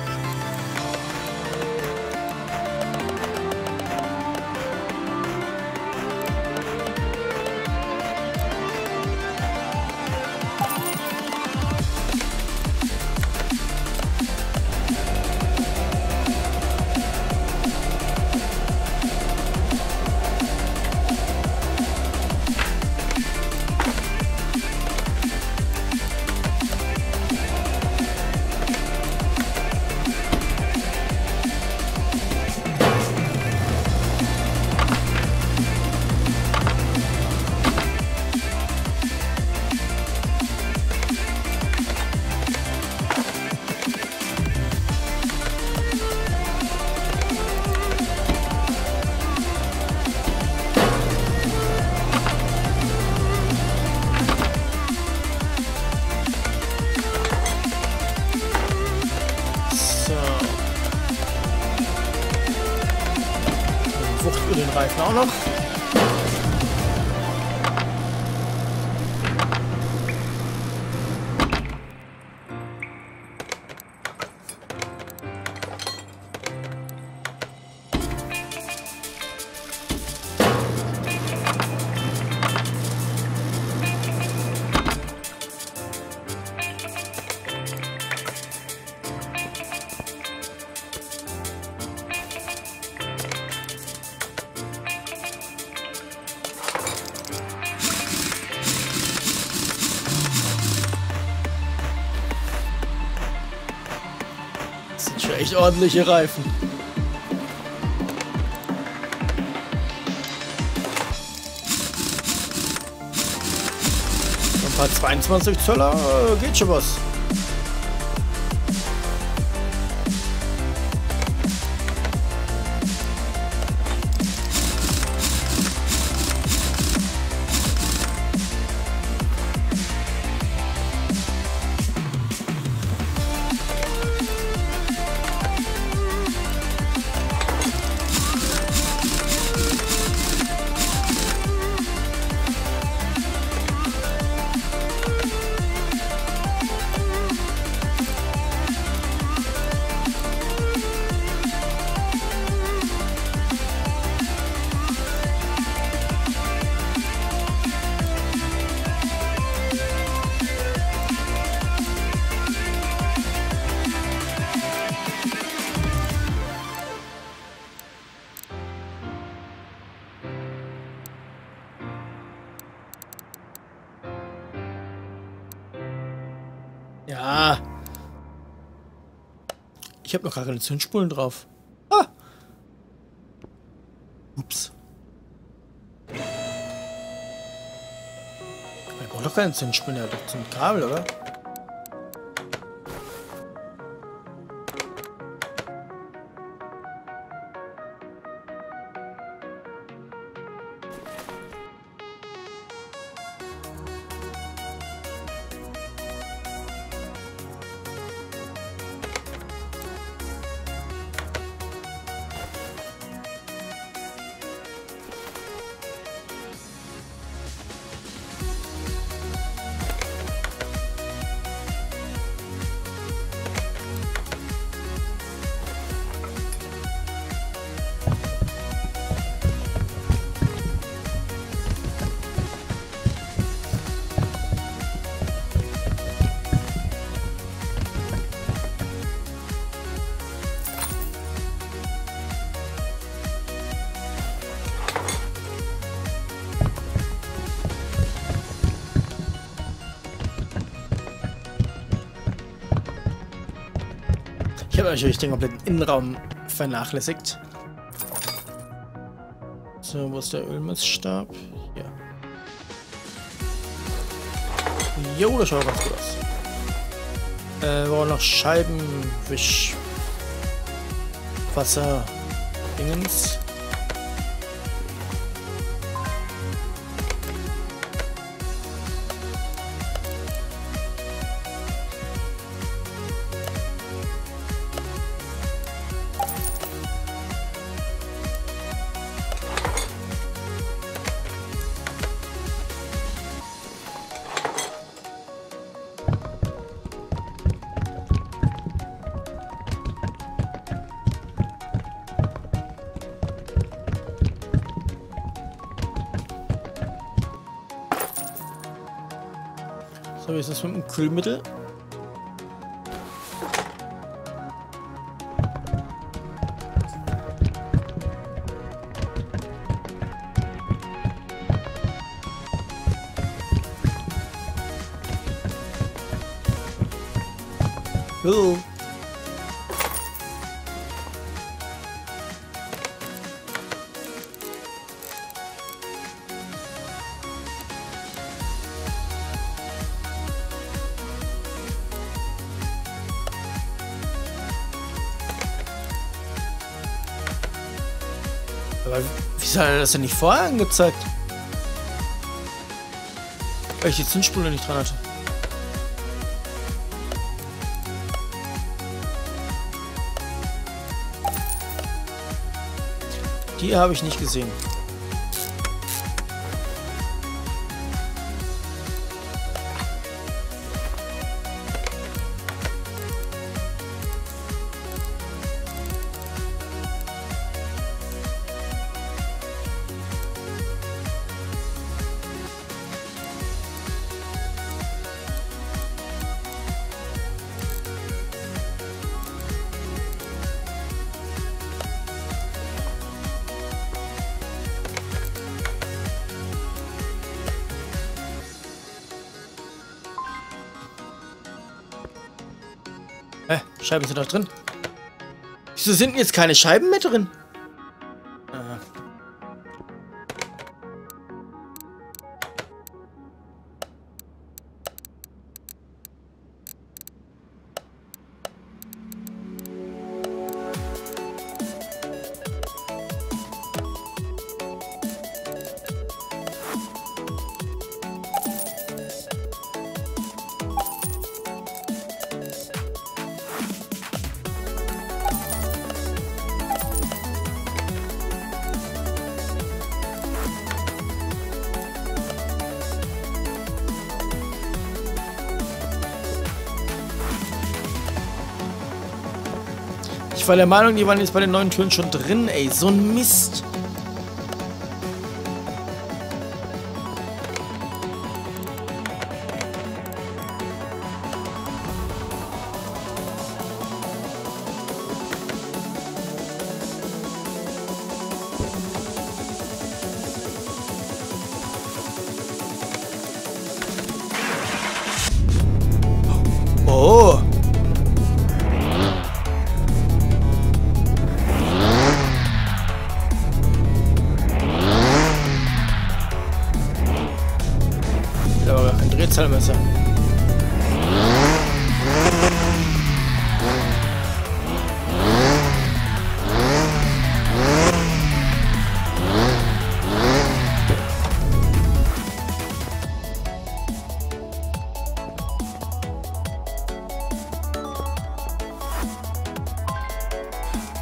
Den Reifen auch noch. Echt ordentliche Reifen. Ein paar 22 Zöller, geht schon was. Ja. Ich habe noch gar keine Zündspulen drauf. Ah. Ups. Ich brauche doch keine Zündspulen, ja, doch zum Kabel, oder? Ich habe natürlich den kompletten Innenraum vernachlässigt. So, wo ist der Ölmessstab? Hier. Jo, das schaut ganz gut aus. Wir brauchen noch Scheibenwisch. Wasser. Dingens. So, wie ist das mit dem Kühlmittel? Cool. Aber wieso hat er das denn nicht vorher angezeigt? Weil ich die Zündspule nicht dran hatte. Die habe ich nicht gesehen. Scheiben sind doch drin. Wieso sind denn jetzt keine Scheiben mehr drin? Ich war der Meinung, die waren jetzt bei den neuen Türen schon drin, ey. So ein Mist. Oh. Messer.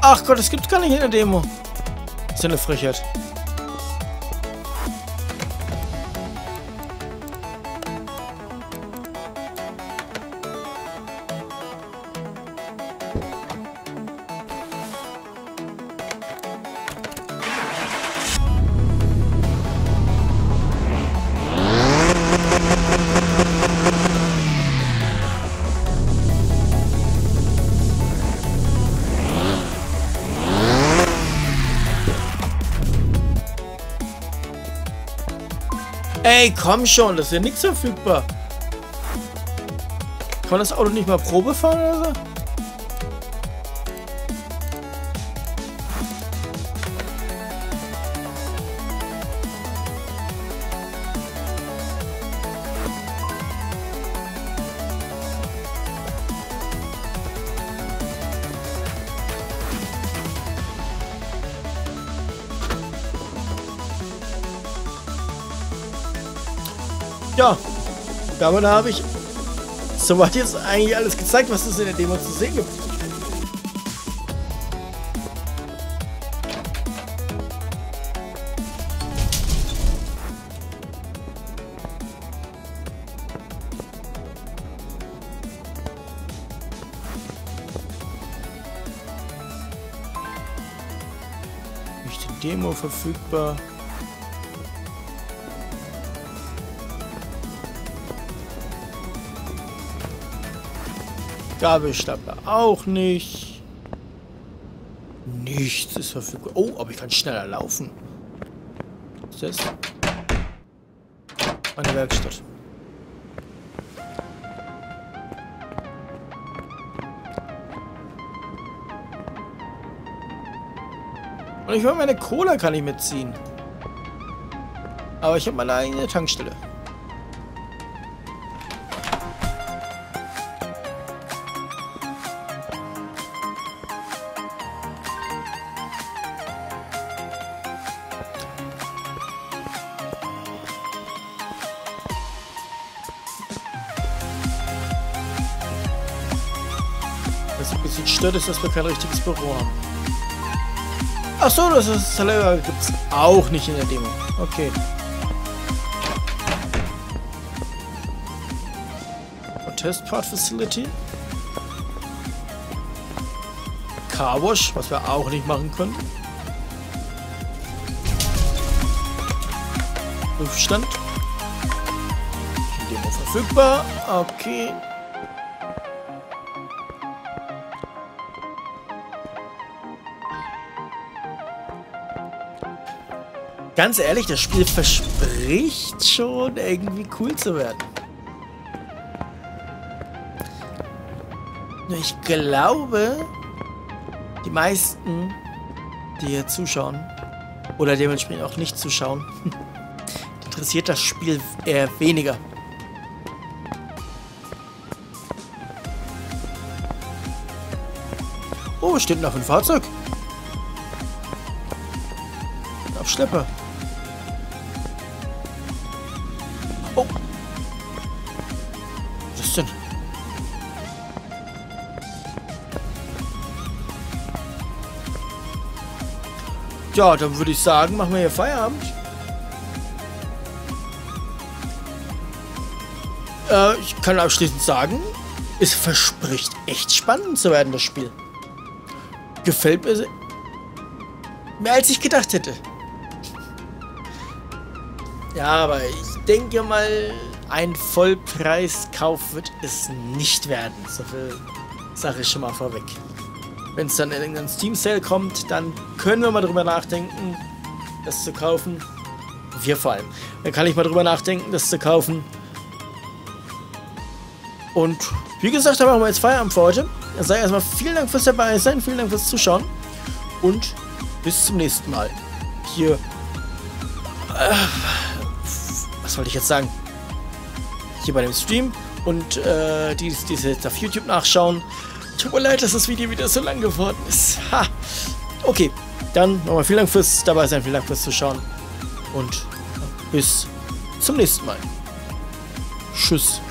Ach Gott, es gibt gar nicht in der Demo. Das ist eine Frechheit. Ey, komm schon, das ist ja nichts verfügbar. Kann man das Auto nicht mal Probe fahren oder so? Ja, damit habe ich soweit jetzt eigentlich alles gezeigt, was es in der Demo zu sehen gibt. Nicht die Demo verfügbar. Gabelstapler auch nicht. Nichts ist verfügbar. Oh, aber ich kann schneller laufen. Was ist das? Eine Werkstatt. Und ich will meine Cola kann ich mitziehen. Aber ich habe meine eigene Tankstelle. Was ein bisschen stört ist, dass wir kein richtiges Büro haben. Achso, das ist Salem gibt es auch nicht in der Demo. Okay. Und Testpart Facility. Carwash, was wir auch nicht machen können. Prüfstand. Demo verfügbar. Okay. Ganz ehrlich, das Spiel verspricht schon irgendwie cool zu werden. Nur ich glaube, die meisten, die hier zuschauen, oder dementsprechend auch nicht zuschauen, interessiert das Spiel eher weniger. Oh, steht noch ein Fahrzeug. Auf Schlepper. Oh. Was ist denn? Ja, dann würde ich sagen, machen wir hier Feierabend. Ich kann abschließend sagen, es verspricht echt spannend zu werden, das Spiel. Gefällt mir mehr als ich gedacht hätte. Ja, aber ich denke mal, ein Vollpreiskauf wird es nicht werden. So viel sage ich schon mal vorweg. Wenn es dann in irgendeinen Steam-Sale kommt, dann können wir mal drüber nachdenken, das zu kaufen. Wir vor allem. Dann kann ich mal drüber nachdenken, das zu kaufen. Und wie gesagt, dann machen wir jetzt Feierabend für heute. Dann sage ich erstmal vielen Dank fürs dabei sein, vielen Dank fürs Zuschauen und bis zum nächsten Mal. Hier. Was wollte ich jetzt sagen? Hier bei dem Stream und die jetzt auf YouTube nachschauen. Tut mir leid, dass das Video wieder so lang geworden ist. Ha! Okay, dann nochmal vielen Dank fürs dabei sein, vielen Dank fürs Zuschauen und bis zum nächsten Mal. Tschüss.